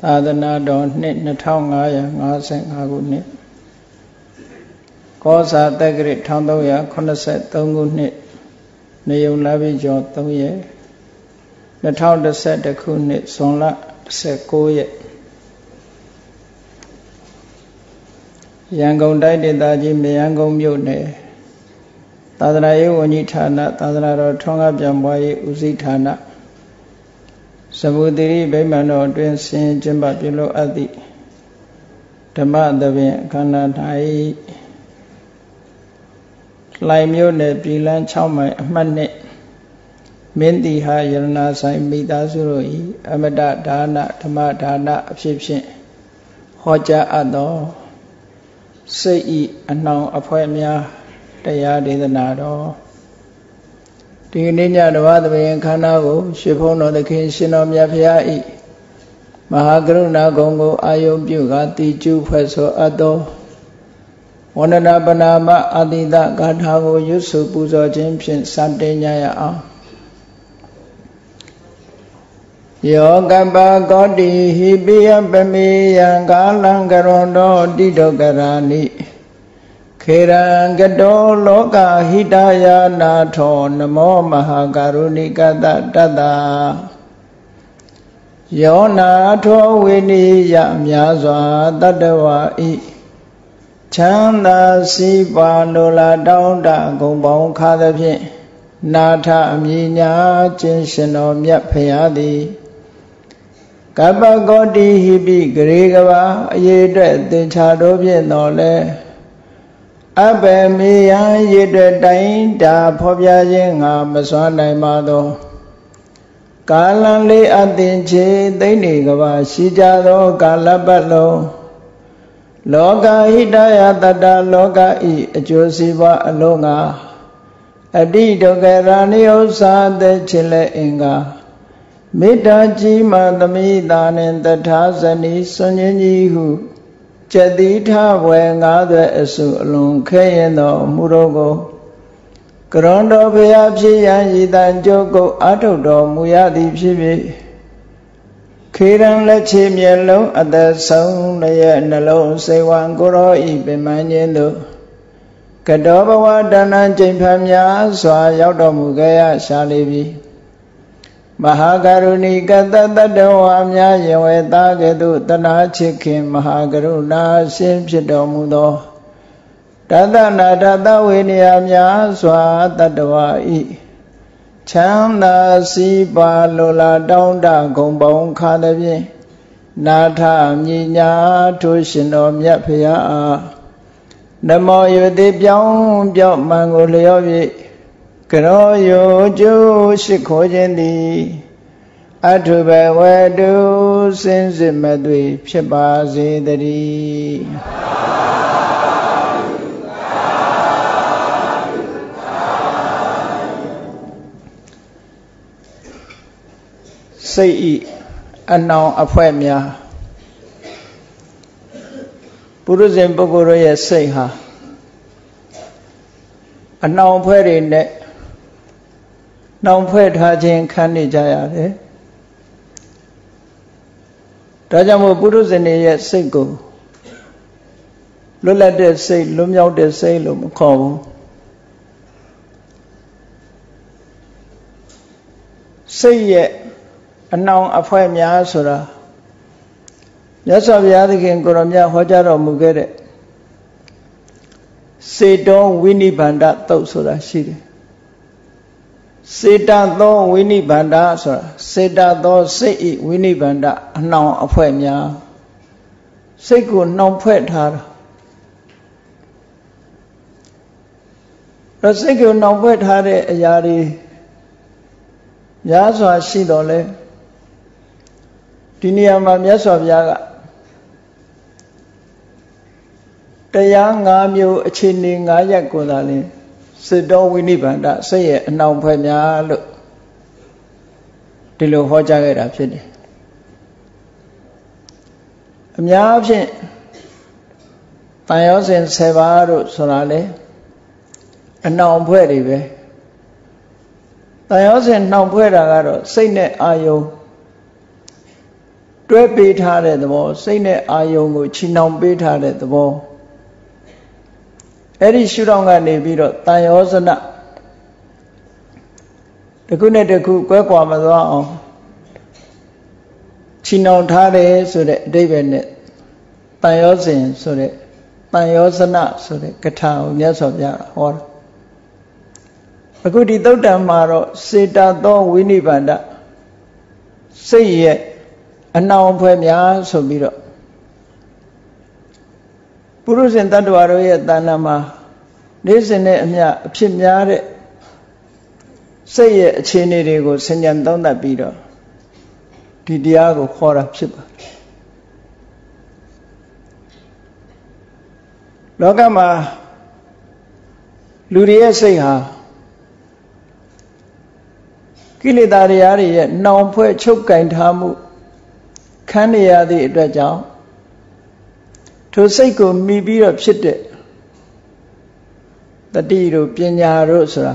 Tha Tha Na Đo Nít Nít Thao Ngã Ya Ngã Sẽ Ngã Gu Nít Có Sa Tê Kri Thao Tâu Ya Khona Sẽ Tâu Ngu Nít Nhi Yêu La Vi Cho Tâu Ye Nít Thao Đa Sẽ Đa Khu Nít Son La Sẽ Cô Ye Yang Gong Đai Đi Ta Chi Mì Yang Gong Yêu Nê Tha Tha Na Yêu Nhi Tha Na Tha Tha Na Đo Thong Ngã Bia Mwa Ye Uzi Tha Na Samudiri Bhimano Duen Sin Jimba Bilo Adi Dhamma Davin Kana Thai Lai Myo Ne Bilan Chao Mai Aman Ne Minti Ha Yarana Sai Mita Suroi Amada Dana Dhamma Dana Apship Shin Hoja Ado Sei Anang Apoy Mya Daya Dedana Do Tuy nhiên nhà đầu ba bên khán nào cũng sẽ phong nó để khiến sinh ông nhà phải Mahakaruna Gongo Ayom Yugati Chu Phật số Ado Onana Banama Adida Gathago Yusu Puja Jameson Sante Nyaya A Yogamba Godi Hibiyam Bami Yangalang Garondo Didogarani Khera Gado Loka Hidaya Nato Namo Mahakarunika Dada Yonato Viniya Myazwa Dadawai Chanda Sipa Nola Dauda Gombong Khadapye Nata Minya Chinsino Myapayadi Kappa Godi Hibi Grigava Yedre Dinchadobye Nole Abe miya yedre dain da phobya yenga maswa naimado Kalan li adin che daini gava shijado kalabalo Loka hidaya tada loka i ajosiva alonga Adido gerani osa de chile inga Mita jima damidanin tathasani sanyanyihu Chadi tha vay ngā dwe esu lung kheyen do murogo Karondo bhaya bhiyan yidan joko ato do muyadi bhibi Khiran lachi myelo adasau naya nalo sewan koro i bimanyen do Kadobhawa danan jamphamya swa yaudo mugaya shalibi Mahakarunika Tadadawa Myayewe Taketu Tana Chikhin Mahakaruna Simpsidomudo Tadana Tadawiniya Myaswa Tadawai Chanda Sipa Lola Daunda Gombong Khadavi Natha Myinya Tushino Myaphiya Namo Yudhi Pyong Pyong Mangulyovi Kero yu ju shikho jendi Atubhe vedu sinzi madhvi psheba zidari Sei anao apwe mya Puruzim pukuro ya sei ha Anao apwe rinde Nóng phê tha chênh khán đi cháyá thế Tha chá mô bụt dân đi yết xây cổ Lúc là đế xây, lúc nhau đế xây, lúc mà khó vô Xây yết Nóng á phai mía sổ ra Nhá sọ bia thì khen cổ rộng nhá hóa chá rộng mù kê rệ Xây đông vi ni bàn đá tâu sổ ra xí rệ Sita do Winnie Banda, Sita do Sei Winnie Banda, non Apoemia. Seku non Puetar. The Seku non Puetare Yari Yaso Sidole Diniama Yaso Yaga. The young arm you chinning Ayakudali. Siddho Winnie Banda Seye Nong Phai Mya Luk Dilo Ho Cha Gai Ra Pshit Mya Pshit Tayo Sin Seva Ruk Sorale Nong Phai Rive Tayo Sin Nong Phai Ra Ga Ruk Sei Ne Ayo True bê tha để tao bỏ, say nè ai yêu người chín năm bê tha để tao bỏ. Ở đây sưu đông này bị rồi tai ớt rồi nè. Để cứ này để cứ quét qua mà đó. Chín năm tha để rồi để đây về nè. Tai ớt rồi để tai ớt rồi nè rồi để cái thao nhớ sọt ra hoa. Để cứ đi đâu đó mà rồi xây ra đó vui đi bạn đã xây anh nào phải nhớ sổ bi rồi, bữa sinh ta đuổi rồi ta nằm mà, nếu sinh này nhớ phim nhớ đấy, xây trên này để có sinh nhân đóng đã bi rồi, thì địa có khó lắm chứ. Đó cái mà, lười xây ha, cái này ta đi ở đây, nào phải chúc cảnh tham mu. Khán giả thì ra cháu, thứ sáu của mi bi là biết đấy, ta đi rồi biết nhà rồi xí ra,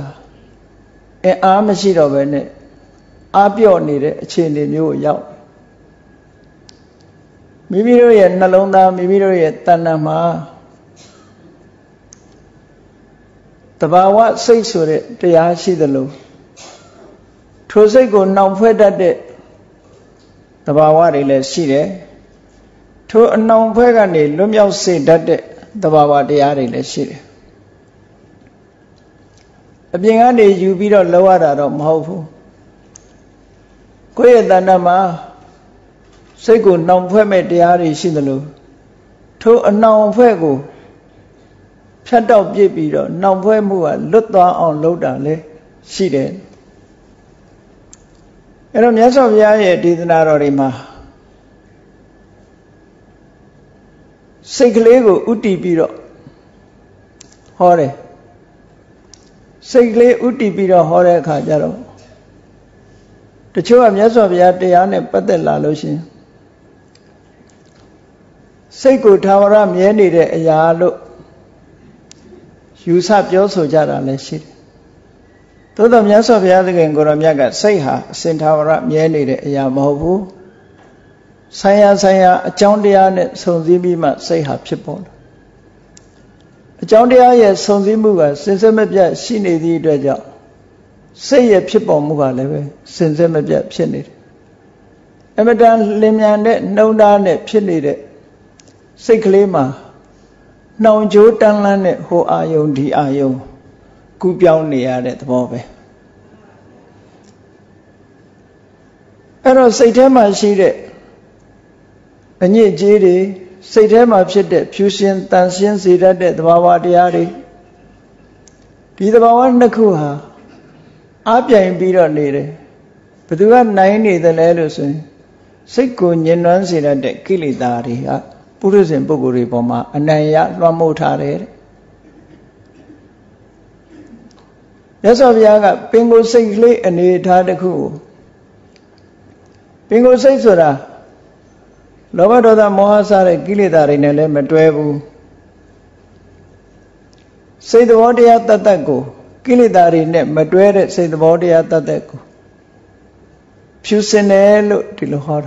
em ăn mà xí đâu vậy nè, ăn béo này đấy, trên này nhiều dầu, mi bi rồi em nằm lông ta, mi bi rồi em tan nằm mà, ta bảo quá sáu số đấy, thì ăn xí được luôn, thứ sáu của nông phu đất đấy. Tập vào vào đi lấy xí đấy, thôi anh nông phải cái này lúm nhau xí đất đấy, tập vào vào đi ở đi lấy xí đấy. Bây giờ này du bị rồi lâu rồi đó mau phu, coi anh ta mà, xây cột nông phải mấy đi ở đi xí đó luôn, thôi anh nông phải cô, chăn đầu dễ bị rồi nông phải mua lót đó ăn lót đó lấy xí đấy. Em làm nhớ sao vậy thì thế nào rồi mà xây cái lều út đi bì rồi, họ đấy xây cái lều út đi bì rồi họ đấy khai ra rồi, thì chưa làm nhớ sao vậy thì anh em bắt đầu là lối xin xây cột thao ra miếng đi để giả lộ, hiểu sao cho số giờ là lịch. Tôi làm nhớ sao vậy thì người làm nhớ cả xây hạ sinh thao ra nhớ này để nhà bảo vũ xây hạ trong địa này sống gì bị mà xây hạ chết bỏ trong địa này sống gì mua cả sinh ra mới biết sinh này đi được chứ xây hạ chết bỏ mua cả đấy sinh ra mới biết sinh này em biết rằng lên nhà này nấu đa này sinh này đấy xây cái mà nấu chỗ đang là này hồ ai ông đi ai ông cú béo này để thọ về, anh nói xây thêm mà xí đấy, anh nhớ gì đấy, xây thêm mà xí đấy, phiêu xuyên tan xuyên xí ra để thọ vào đi à đi thọ vào nó khua ha, áp giải bị rồi này đấy, bây giờ này này thì lấy được rồi, xây cồn nhân văn xí ra để kí lì ta đi à, bữa giờ bố gửi bom mà anh này à lo mua thà đấy. Nhớ sao bây giờ cả bên cô xây lấy anh ấy thay được không? Bên cô xây rồi à? Lúc đó đó ta mua sao để kí lệ ta đi nè lên mà thuê bu. Xây đồ bỏ đi ở ta ta cô kí lệ ta đi nè mà thuê để xây đồ bỏ đi ở ta ta cô. Phiêu xe nè lụ thì lụ hả?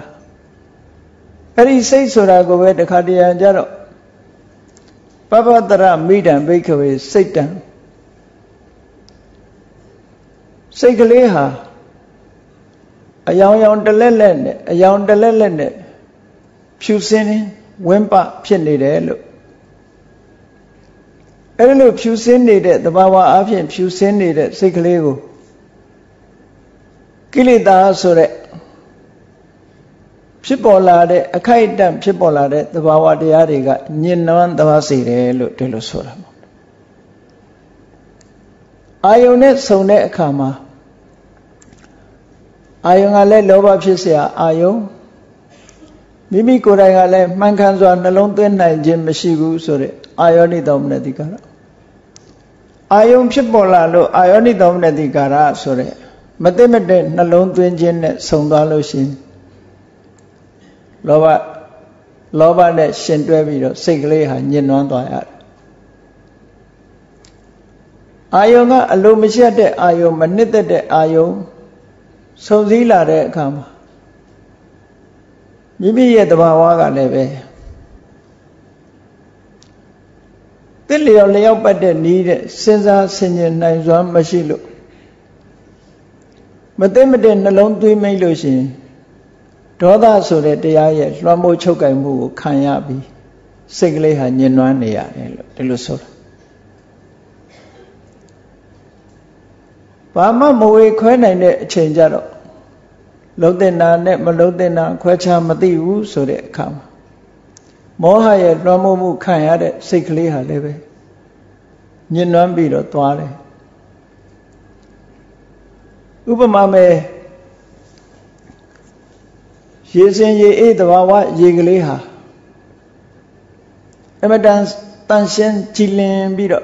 Ở xây rồi à cô về để khai đi anh rồi. Papa ta ra mi đàn bây giờ về xây đàn. Xây cái lễ ha, ai ông trả lên, phiêu xe này, quên pa phiền đi đấy luôn, ấy luôn phiêu xe đi đấy, tao bảo là áp phiền phiêu xe đi đấy, xây cái lễ go, cái lễ ta sửa đấy, phiền bỏ là đấy, khai đam phiền bỏ là đấy, tao bảo là đi ở đây cả, nhìn nó anh tao bảo xí đấy luôn, thế luôn sửa. Ai ông này sống này khả mà. Ai ông này lâu bao nhiêu xia ai ông? Mimi cô đây này mang khăn cho anh lông tuyên này trên mesigu rồi. Ai ông này đâu mà đi cả. Ai ông chép bỏ là lo. Ai ông này đâu mà đi cả rồi. Mất đấy nó lông tuyên trên này sống đó luôn xin. Lâu ba này xin tôi bị rồi xích lấy hàng nhân hoàn toàn ạ. Ayo ngã alo mới chết đấy, ayo mình nít đấy, ayo sau gì là đấy cả mà, Mibiye taba waga nebe. Tiliyo liyo pate nire senza senye nai zwa mashilu. Mate mate nalong tui mei lo shi. Dhoda sore te yaye lwa mo chokai mu khanya bi. Sekle ha nye nwa ne ya tilo sora. Pama moe khoi nai ne chenja ro. Lúc tên là nét mà lúc tên là khóa cha mà tí hú sổ đệ khám. Mô hà yết ra mô mù khai á đệ xích lý hà lê bê. Nhìn nón bì đỏ tòa lê. Úpa mà mê. Yê xin yê ê tà vã vã yê ghi lý hà. Em mà tàn xên chi lên bì đỏ.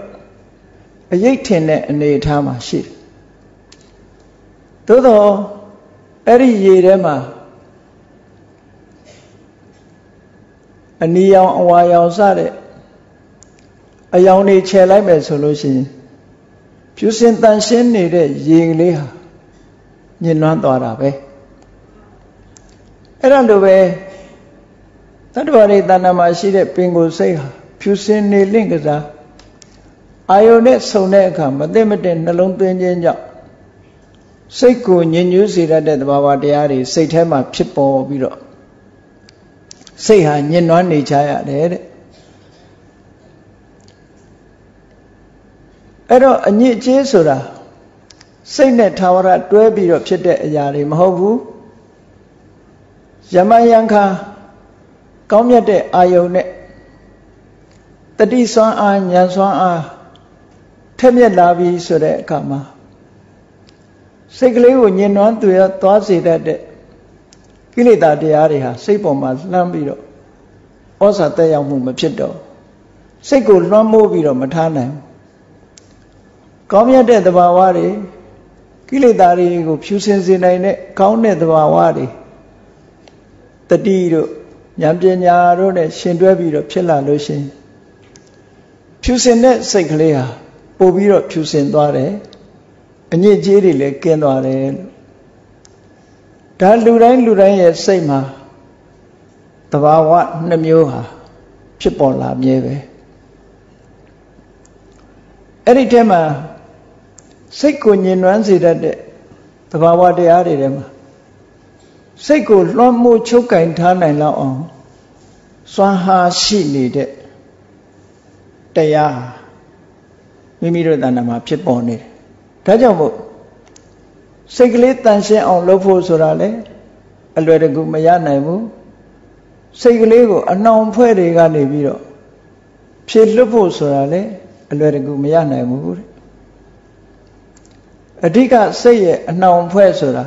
A yếch thên nè nè thà mà xịt. Tố thô. Eri yere ma, ani yang wa yang sare, ayang ni chelai me solusi, piu sen tan sen ni de ying le ha, ni nuan tua ra be. Eran do be, tadwari tanamasi de pingu se ha, piu sen ni ling za, ayo ne so ne ka, mete nalong tuen jen jak. Say cô nhìn như gì ra để bà bà đẻ đi, say thế mà chết bỏ bị rồi, say hà nhìn nói này trái à đấy, ấy đó anh nhị chế rồi à, say này thao ra đuổi bị rồi chết để già đi mà hô vũ, giờ mai anh kha, có nhà để ai yêu nè, ta đi xóa ai nhà xóa ai, thêm nhà là vì rồi đấy cả mà. Say cái lũ nhiên nói tụi nó toát gì ra để cái này ta để ai hả? Say bỏ mà làm gì đó, ở sát đây ông mùng mà chết đó, say cô nó mua gì đó mà than này, có mấy đứa tao bảo qua đi, cái này ta đi cô phiêu sinh gì này nè, có nè tao bảo qua đi, ta đi rồi, nhắm chân nhà rồi nè, xin đuổi gì đó chết là lối xin, phiêu sinh nè say cái này à, bỏ gì đó phiêu sinh toát đấy. Anh nhớ chỉ đi lấy kiến vào đấy, đã lù đáy vậy xây mà, tao bảo quá năm yêu hả, chứ bỏ làm gì vậy? Ở đây thế mà, xây cột nhìn đoán gì ra đấy, tao bảo qua đây ở đây mà, xây cột nó mua chỗ cảnh thang này là ông, xóa ha xì này đấy, đây à, mimi rồi ta nằm mà chứ bỏ này. Thế cho một xây cái lít tan xe ông lốp phô sờ ra đấy, anh lười được cũng mà ra này mu xây cái lít của anh nông phơi để ra để bị đó, xây lốp phô sờ ra đấy, anh lười được cũng mà ra này mu đấy, ở đây cả xây anh nông phơi sờ ra,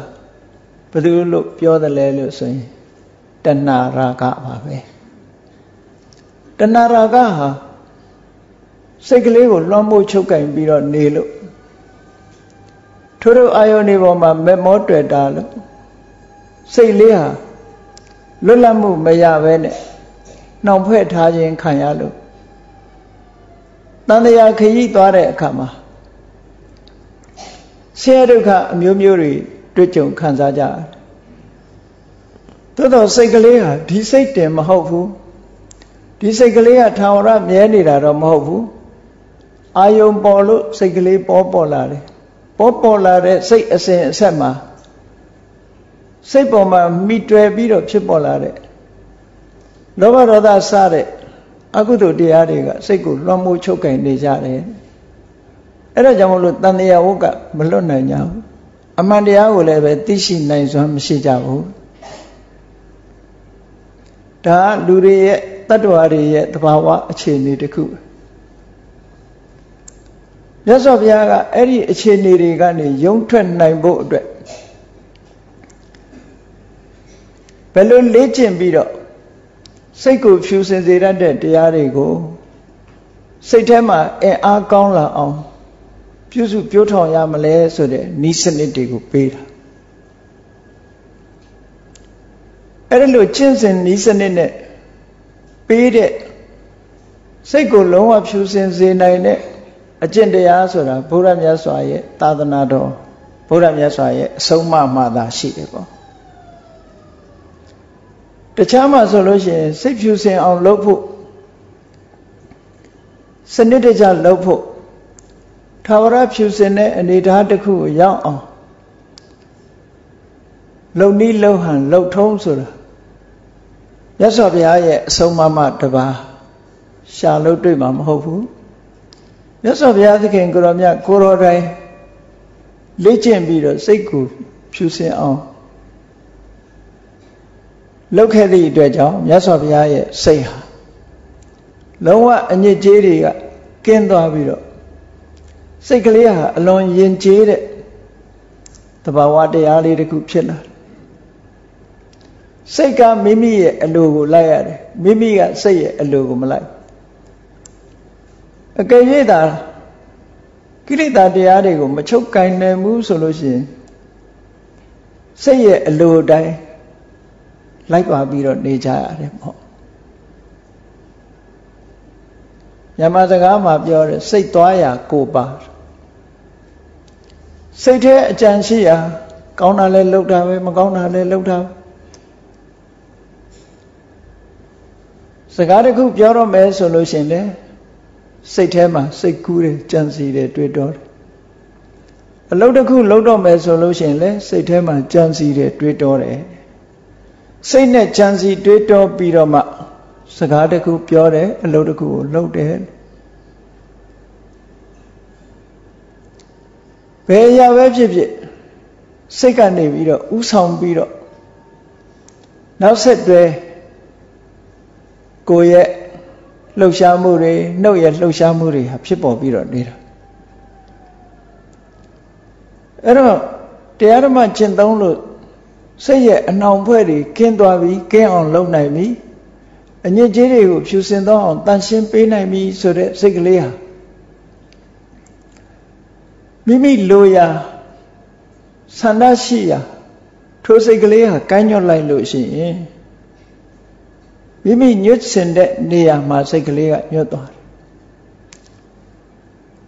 bây giờ lốp piao đã lấy lốp xây, tân na ra cả vào đấy, tân na ra cả ha, xây cái lít của lông bôi chốc cái bị đó nề lốp. Thôi đâu ai ở đây mà mẹ mót tuổi già lắm, xây lê hà, lúc làm mù mày già về này, nông phơi thà gì khai nhà luôn, tao đây à khi gì tao đấy cả mà, xe đâu cả miêu miêu rồi, đối tượng khán giả già, tôi nói xây cái lê hà, thì xây tiền mà hậu phú, thì xây cái lê hà thao ra mẹ đi ra rồi mà hậu phú, ai ông bỏ luôn xây cái lê bỏ bỏ là đấy. Bỏ bỏ là để xây mà xây bỏ mà mi tre bi rồi xây bỏ là đấy đó mà đó ta xa đấy à cứ tụi đi à đi cả xây cũng lo mua chỗ cảnh để ra đấy ấy là trong một lần này ông cả mình lo này nhau anh mang đi áo lại về tí xin này rồi mình xin chào đã lười đi tao đòi đi tao bảo quá chuyện này được không. Nhớ sao bây giờ cả, ấy trên này thì cái này giống thuyền này bộ đội, phải luôn lấy tiền bị đó, xây cổ phiếu sinh ra để ra để cô, xây thêm mà em ăn con là ông, phiếu số phiếu thầu nhà mà lấy số để ní sinh để cô bê ra, ấy là chiến sinh ní sinh này, bê để, xây cổ lông hoa phiếu sinh ra này. Ở trên đây á rồi là bố ra nhà xoài ấy, ta thân nào đó, bố ra nhà xoài ấy, sâu mà đã xịt đấy có. Tại sao mà rồi nói chuyện xếp phiêu xe ông lâu phụ sân đi để cho lâu phụ thao ra phiêu xe này đi ra được khu giáo ông lâu ni lâu hẳn lâu thông rồi giá so với ai vậy sâu mà mặt và xa lâu tuy mà hô phú giá so với ai thì khen của nó nhà cô rồi đây lấy chuyện bị rồi xếp cụ phiêu xe ông lâu khi đi đuổi cháu nhớ so với ai xây hả lâu quá anh như chế đi cả kiên tòa bị rồi xây cái lý hả lon yên chế đấy ta bảo qua đây ai đi cũng chết rồi xây cả mimi anh đồ của lại à mimi cả xây anh đồ của mình lại cái gì ta cái gì ta đi ai đi cũng mà chốt cái này muốn số lô gì xây anh đồ đây lấy quả bị rồi để trả đấy họ nhà ma ra gá mà giờ xây tòa nhà cổ bà xây thế trang trí à con nào lên lâu đài mà con nào lên lâu đài ra gá đấy cũng giờ đó mấy số lối xin đấy xây thế mà xây cũ đấy trang trí đấy tuyệt đối lâu đó cũng lâu đó mấy số lối xin đấy xây thế mà trang trí đấy tuyệt đối đấy xây nè trang trí tuyệt đối bị rồi mà sạc đấy cũng béo đấy lâu đấy cũng lâu đấy bây giờ bây giờ xây cái này bị rồi u sầu bị rồi nấu sệt về cô ấy lâu xa mù đấy nấu ấy lâu xa mù đấy hấp xếp bỏ bị rồi đấy rồi đó thế mà trên tông rồi xây dậy anh ông phải đi kiên tòa bị kiên ông lâu này mi anh như chế điều siêu sinh đó ông tan sinh bên này mi rồi đấy xây cái à mi mi lùi à san đa si à thôi xây cái à cái nhau lại lùi gì mi mi nhớ sinh đấy đi à mà xây cái à nhớ tòa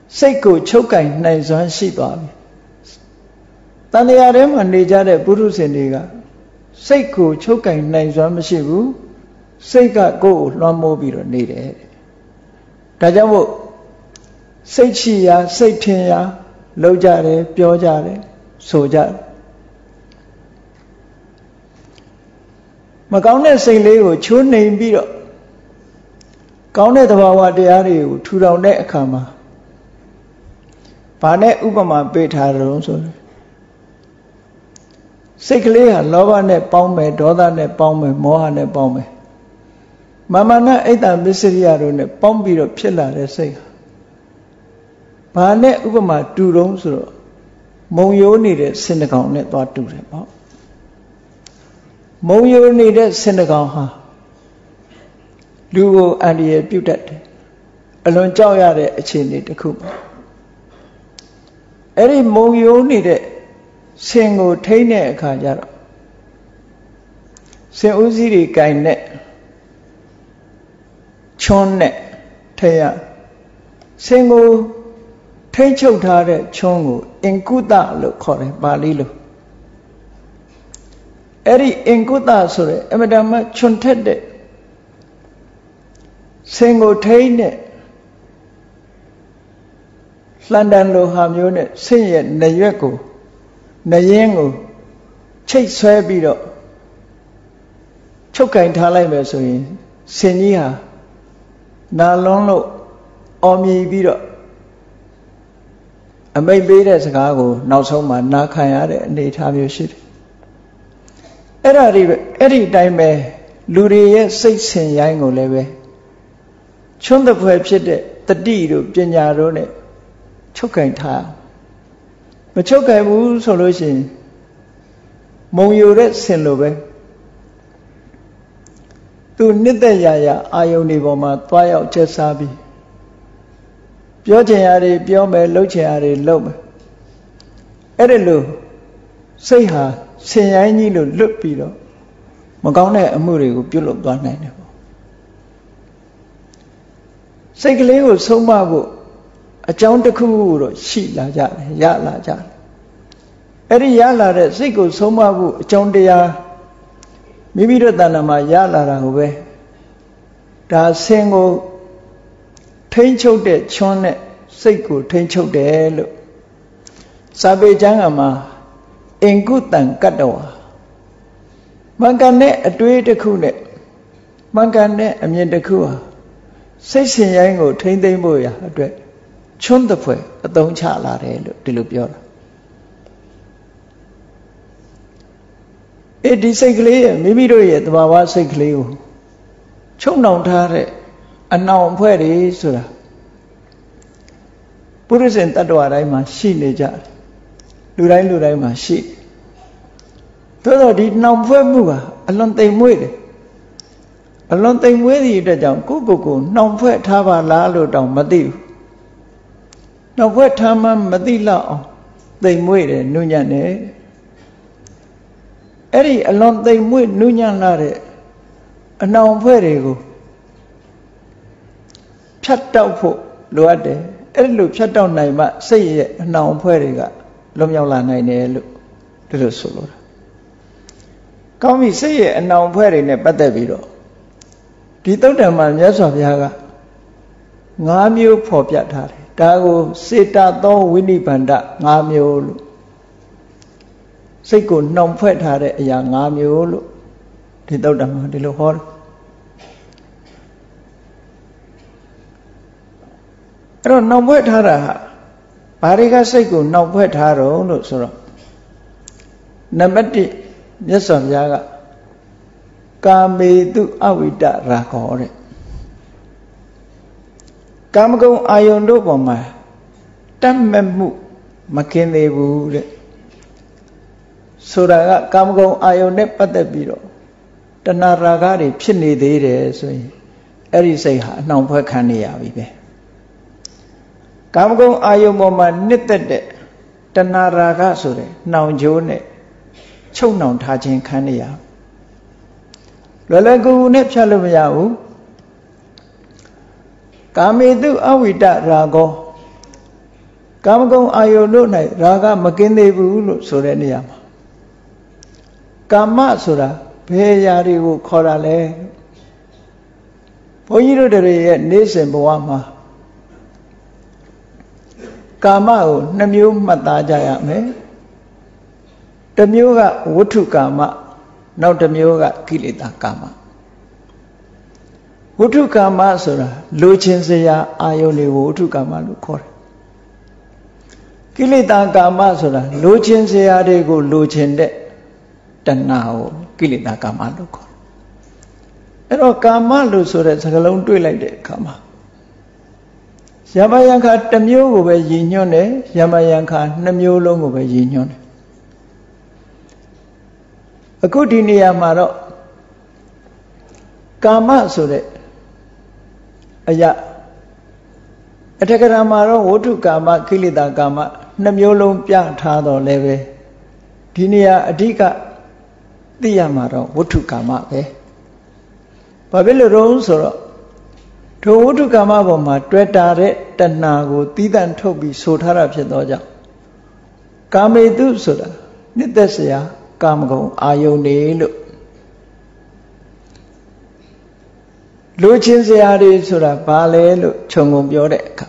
xây cổ chấu cảnh này rồi xây tòa Tanya đấy mà đi ra để bù sen đi cả, xây cổ chỗ cảnh này rồi mà xây bù, xây cả cổ loan mô bị rồi đi đấy. Tại sao vậy? Xây chi à, xây thiên à, lâu ra đấy, béo ra đấy, sổ ra. Mà con này xây lấy của chúa này bị rồi, con này thà vào địa à thì thu đầu nẹt cả mà, bà nẹt upa mà bê thà rồi rồi. Xây cái lý hả ló ba này bóng mẹ, đỏ ta này bóng mẹ, mô hà này bóng mẹ. Mà nó ấy ta mới xây ra rồi này bóng bị rồi phết là để xây. Mà này ưu bà trù đông rồi, mông yếu này để xây được gọng này tỏa trù để bóng. Mông yếu này để xây được gọng hả? Lưu vô anh đi biểu đặt. Ở lần cháu ra để trên này để khúc. Ở đây mông yếu này để xem ngồi thấy nè cả nhà đó xem uống gì thì cái nè chôn nè thấy à xem ngồi thấy châu thà để chôn ngồi anh cú ta lựa khỏi để bà đi lựa ấy anh cú ta rồi em đã mà chôn thế để xem ngồi thấy nè lan đàn lô hàm vô nè xem hiện này với cô này yên ngủ chạy xoay bị rồi chốc cảnh thả lại về rồi xin ý hả na lon lộ ôm y bị rồi anh mấy bé đấy cả cô nào xong mà na khai á đấy để tham yêu shit ở đây rồi ở đây đại mẹ lười ấy xây xin yên ngủ lại về chúng ta phải biết đấy tự đi rồi trên nhà rồi này chốc cảnh thả mà chốt cái bú sổ lối gì mong yêu đấy xin lỗi về tu nít đây già già ai yêu đi vào mà toại ở chết xa bi béo chè à đi béo mẹ lâu chè à đi lâu mẹ ở đây lù xây hà xây nhà như lù lướt bi đó mà con này mua để cũng biết lộn toàn này nè xây cái lễ của sông ma bộ cháu ta khu rồi xị là dạ dạ là dạ ấy dạ là để xích của số ma vụ cháu đi à เอดิไซกะเลมีมีโรยะตบาวะไซกะเลโชนหนองทาได้อะนองอั่วไผ่ดิสุล่ะปุถุชนตะตั่วไดมาရှိနေကြလူတိုင်းလူတိုင်းมาရှိ အဲ့ဒီအလွန်သိမ့်မွေ့နုညံ့လာတဲ့အနောင်ဖွဲ့တွေကိုဖြတ်တောက်ဖို့လိုအပ်တယ်အဲ့ဒီလိုဖြတ်တောက်နိုင်မှစိတ်ရဲ့အနောင်ဖွဲ့တွေကလွတ်မြောက်လာနိုင်တယ်လို့ဒီလိုဆိုလိုတာကောင်းပြီစိတ်ရဲ့အနောင်ဖွဲ့တွေနဲ့ပတ်သက်ပြီးတော့ဒီသုတ္တမမြတ်စွာဘုရားက စိတ်ကိုနှောင်ဖွဲ့ထားတဲ့အရာ၅မျိုးလို့ဒီသုတ္တမဒီလိုဟောတယ်အဲ့တော့နှောင်ဖွဲ့ထားတာဟာဘာတွေကစိတ်ကိုနှောင်ဖွဲ့ထားတော့လို့ဆိုတော့နံပါတ် 1 ဆိုရာကကာမဂုဏ်အာယုန်နဲ့ပတ်သက်ပြီးတော့တဏှာရာဂတွေဖြစ်နေသေးတယ်ဆိုရင်အဲ့ဒီစိတ်ဟာအနှောင်ဖွဲ့ခံနေရပြီပဲကာမဂုဏ်အာယုန်ပေါ်မှာနှစ်သက်တဲ့တဏှာရာဂဆိုတဲ့နှောင်ကြိုးနဲ့ချုပ်နှောင်ထားခြင်းခံနေရဘူးလွယ်လွယ်ကူကူနဲ့ဖြတ်လို့မရဘူးကာမဂုဏ်အာယုန်တို့၌ရာဂမကင်းသေးဘူးလို့ဆိုတဲ့နေရာမှာ ကာမဆိုတာဘယ်ຢာတွေကိုခေါ်တာလဲဘုန်းကြီးတို့တွေရဲ့နေ့စဉ်ဘဝမှာကာမကိုနှမျိုးမှတ်သားကြရမယ်တမျိုးကဝဋ္ထုကာမနောက်တစ်မျိုးကကိလေသာကာမဝဋ္ထုကာမဆိုတာလိုချင်စရာအာယုန်တွေကိုလိုချင်တဲ့ တဏှာကိုကိလေသာကာမလို့ခေါ်တယ်အဲ့တော့ကာမလို့ဆိုတဲ့စကားလုံးတွေ့လိုက်တဲ့အခါမှာယမယံခါတစ်မျိုးကိုပဲရည်ညွှန်းတယ်ယမယံခါနှမျိုးလုံးကိုပဲရည်ညွှန်းတယ်အခုဒီနေရာမှာတော့ကာမဆိုတဲ့အရာအထက်ကရာမှာတော့ဝဋ္ထုကာမကိလေသာကာမနှမျိုးလုံးပြထားတော်လဲပဲ ဒီနေရာအဓိကသိရမှာတော့ဝဋ္ထုကာမပဲဘာဖြစ်လို့လဲဆိုတော့ဒုဝဋ္ထုကာမပေါ်မှာတွေ့တာတဲ့တဏှာကိုသီးသန့်ထုတ်ပြီးဆိုထားတာဖြစ်တော့ကြောင့်ကာမေတုဆိုတာနှစ်သက်စရာကာမဂုဏ်အာယုန်နေလို့လိုချင်စရာတွေဆိုတာဘာလဲလို့ခြုံငုံပြောတဲ့အခါ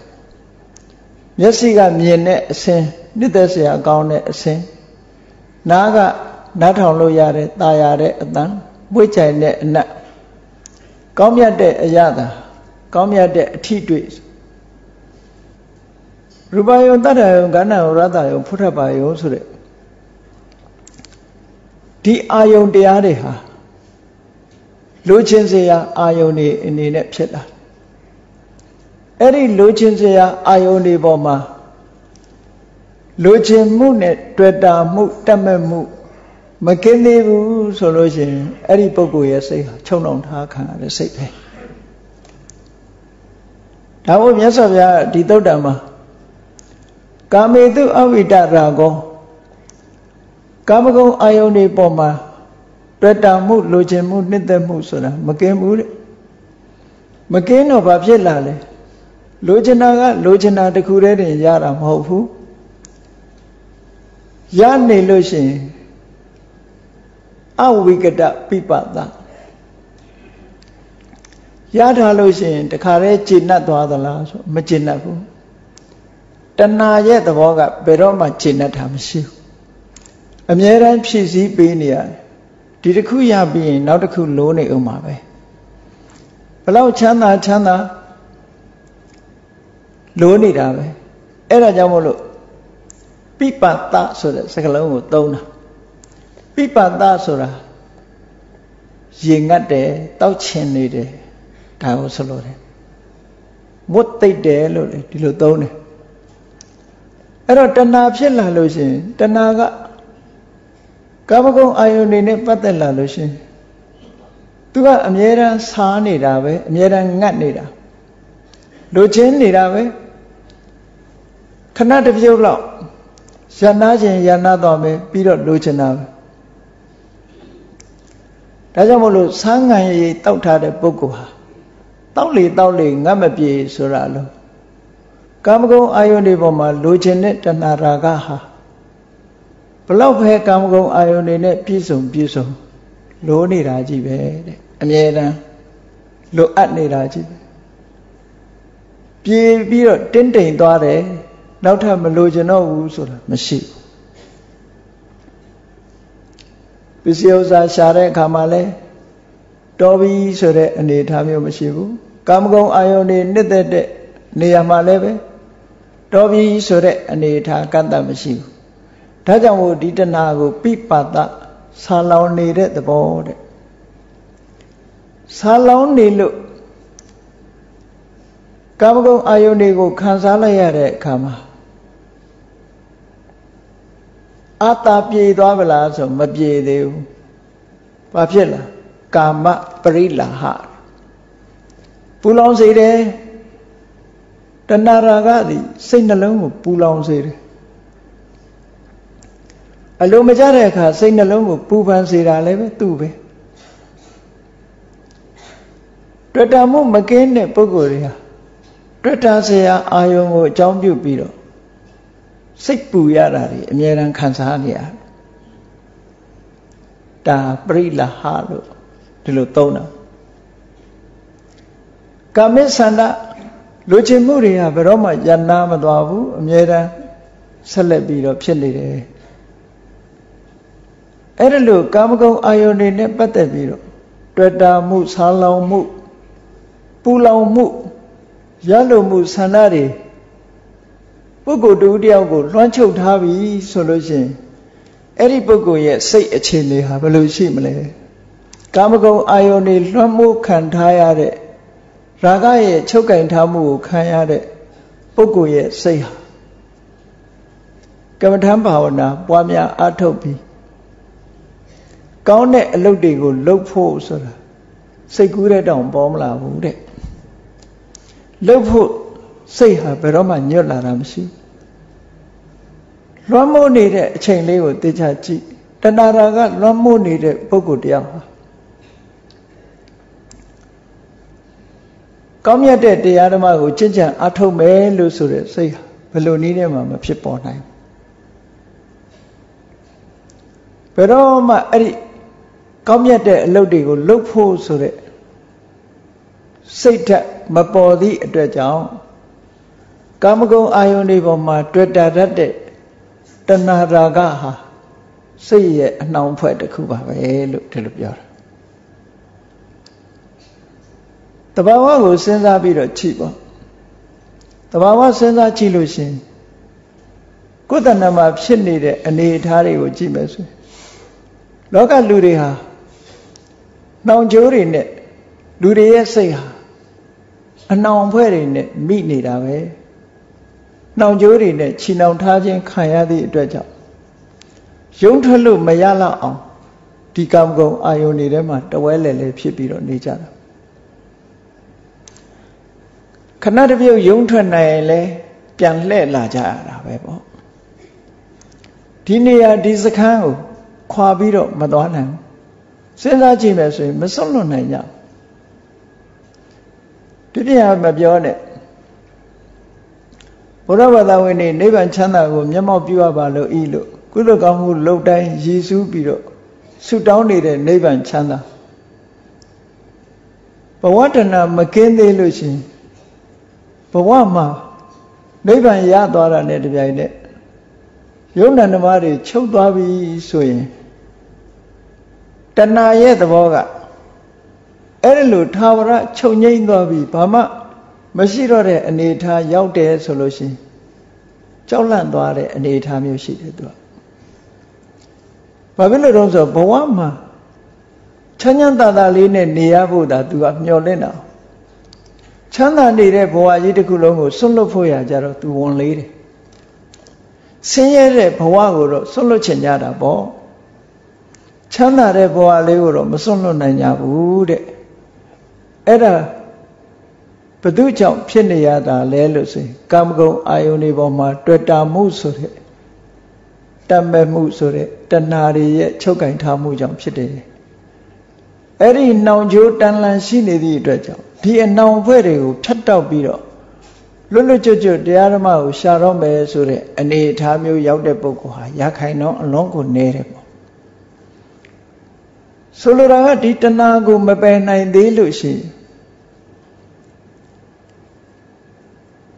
မျက်စိကမြင်တဲ့အစင်းနှစ်သက်စရာကောင်းတဲ့အစင်း နာကနာထောင်လို့ရတဲ့ตายရတဲ့အတန်ဝိကြိုင်တဲ့အနတ်ကောင်းမြတ်တဲ့အရာသာကောင်းမြတ်တဲ့အထီးတွေ့ရူပယုံတတ္တယုံကဏ္ဍရောတ္တယုံဖုထပ်ပါယုံဆိုတဲ့ဒီအာယုန်တရားတွေဟာလိုချင်စရာအာယုန်တွေအနေနဲ့ဖြစ်တာအဲ့ဒီလိုချင်စရာအာယုန်တွေပေါ်မှာ လိုချင်မှုနဲ့တွေ့တာမှုတတ်မဲ့မှုမကင်းသေးဘူးဆိုလို့ရှိရင်အဲ့ဒီပုဂ္ဂိုလ်ရဲ့စိတ်ဟာချုံနှောင်ထားခံရတဲ့စိတ်ပဲဒါမို့မြတ်စွာဘုရားဒီသုတ္တမှာကာမေတုအဝိတ္တရာကောကာမဂုဏ်အာယုန်တွေပေါ်မှာတွေ့တာမှုလိုချင်မှုနှစ်သက်မှုဆိုတာမကင်းဘူးလေမကင်းတော့ဘာဖြစ်လာလဲလိုချင်တာကလိုချင်တာတစ်ခုတည်းတင်ရတာမဟုတ်ဘူး ရနေလို့ရှိရင် Avigata Yada Lusin, the Kare China to other laws, Machinabu. Tana yet the Voga, Beroma China Tamsu. Amira Psi Binia. Did a Kuya be not a Kuloni Umabe. Below Chana Chana Loni Dabe. Era Jamolo Pipa Tasura, Sakalomo Dona. Pipa Tasura Yingate, Taucheni de. Thảo vô sầu rồi, bút tay đẻ rồi đi lột tâu này. Rồi trần na biết là lối gì, trần na các bác công ai ở đây nên bắt tay là lối gì. Tôi bảo anh ấy là xa này ra về, anh ấy là ngắt này ra, lối trên này ra về. Khán giả được nhiều lắm, dân na trên dân na đó về, biết được lối trên nào. Tại sao một lối sáng ngày tao thà để bốc quả? Tao lì ngắm mà bị sửa lại luôn. Cảm ơn ai ở đây mà lối trên đấy trần na ra cả ha. Bao phải cảm ơn ai ở đây này pi sùng lối này là gì vậy? Anh em là lối ăn này là gì? Pi rồi trên đỉnh tòa đấy, nấu thà mà lối trên nó u sửa mà xịt. Bây giờ ra xả ra khám lại, đó vì sửa ra này tham yêu mà xịt u. Cảm ơn ai ở đây nết đệt nè mà lấy về, đó vì sửa ra này tham can đảm mà xịt. Thế chẳng vô đi trên nào vô bị bắt ta xa lâu nề đấy thì bỏ đấy, xa lâu nề luôn. Cảm ơn ai ở đây vô khán giả lại đấy khám à, à ta biết đó về là số mà biết điều, và biết là karma parilaha. Pulang gì đấy, trên nào ra cái gì sinh ra luôn một pulang gì đấy. Alo mấy cha này cả sinh ra luôn một puvan gì ra lấy với tu về. Trái ta muốn mà kiến này bao giờ đi à? Trái ta sẽ ai ông ngồi trong chùa bì rồi. Sách bùi ra đi, em đang khán giả đi à? Ta bì là hà rồi, thì lột tâu nào? Cả mấy sanh đó, lối trên mưu đi à? Về đó mà dân nam mà tòa vũ, em đang sẽ lại bì rồi, sẽ lại đấy. Ở đây lừa cảm ơn ai ở đây nên bắt tay bì rồi. Tuyệt đa mu sa lau mu, pu lau mu, giá lô mu sa na đi. Bố cụ đủ điều của loan châu tha bí số lô trên. Ở đây bố cụ yết xây ở trên này hà bờ lô xì mà này. Cảm ơn ai ở đây loan mu khăn thay à đấy. Ra cái yết châu cảnh tham mu khai à đấy. Bố cụ yết xây hà. Cảm ơn tham bảo nào qua nhà ăn thâu bì. Câu này lâu đi của lâu phụ rồi, xây cú để đóng bom là vũ đấy. Lâu phụ xây hả về đó mà nhớ là làm gì? Loan môn này để chèn lên của tê cha chị, đàn đà ra các loan môn này để bốc cổ đeo. Câu này để tây ra mà của chân chân ăn thâu mấy lâu rồi xây hả về lâu ní để mà biết bỏ này. Về đó mà ấy có nhận để lâu đi của lúc phu rồi đấy, xây trại mà bỏ đi để cháu, cảm ơn ai ở đây vào mà tuyệt đa rất đấy, tân hà ra cả ha, xây vậy nào phải được khu bảo vệ lúc thì lúc giờ, tập bao của sinh ra bị rồi chịu bao, tập bao sinh ra chịu rồi xin, có thể là mà xin đi đấy, anh đi thay đi của chị mấy rồi. Đó các lưu đi hả? Nóng chứa đi nè, lưu đi hết xây hả? Anh nóng phê đi nè, mị nì đá về. Nóng chứa đi nè, chỉ nóng thá trên khai á đi trở trọng. Chúng thân lưu mà giá là ổng. Đi cam gồm ai ôn đi đấy mà, ta quay lệ phía bí rộn đi chả. Khánh nát được yêu dũng thân này lệ, chẳng lệ là chả đá về bó. Thì nè, đi giấc kháng ủ. Khoa bí độ mà đoán hẳn sẽ ra chỉ mẹ suy mới sống luôn này nhở. Thứ hai mà giờ này bố đó bà ta quên đi nếu bạn chăn là gồm nhắm mau piu bà lợi y lượng cứ được con hồn lâu đây Giêsu bị độ Sư tráo đi để nây bàn chán ta. Bà quá trần là mà kênh đi lưu chì. Bà quá mà nây bàn giá tỏa ra nè tụi đấy. Yếu nà nà mà đi chốc tỏa bì suy. Trần nà yết tà bò gà. Ế lưu thao ra chốc nhanh tỏa bì bà mạ. Mà xí rõ rè nê tha giáo tế sổ lưu chì. Cháu lan tỏa rè nê tha miêu xí thế tỏa. Và biết là đồng sở bố ám mà chán nhắn ta ta lý này nì á vô ta tự áp nhô lên nào chán ta nì rè bố á dì tích cụ lông ngủ xôn lô phô yá chá rô tự vốn lý rè xin yé rè bố á gồ rô xôn lô chén nhá đá bó chán ta rè bố á lý gồ rô mà xôn lô nà nhá bú rè ế ra bà tự trọng phiên nì á ta lé lô xì cam gông ayo nì bó mà tuệ ta mù sô rè tâm mê mù sô rè tần hà đi chấu cảnh thao mù dòng chết đi. Ê đi nông chú tàn lan xin đi đi trở chồng. Thì em nông phê đi gục chất đau bí đỏ. Lúc lúc chú chú đi á mà ủ xa rong bè sù rè. Anh ấy thả miêu giáo đẹp bộ của hạ giá khai nó anh lông của nê rè bộ. Số lúc đó đi tần hà gù mẹ bè này đi lụi xì.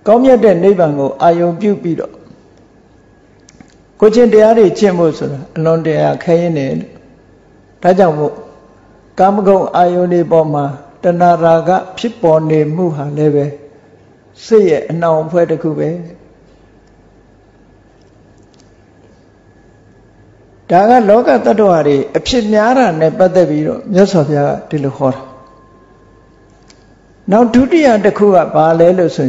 Có nhớ đến đây bằng ngủ ai ôm chú bí đỏ. Cô trên đá thì trên bộ sửa, nôn đá khai nền. Đã chẳng bộ, cảm gông ai ôn đi bò mà, tân nà ra gá phít bò nền mù hà lê bè. Sư yẹ nông phê đặc khu bè. Đã gá lô gá tà đô hà đi, phít nhá ra nè bà tè bì rô, nhớ sọ phá gá đi lô khóa. Nào thú tí hà đặc khu gá bà lê lô sửa,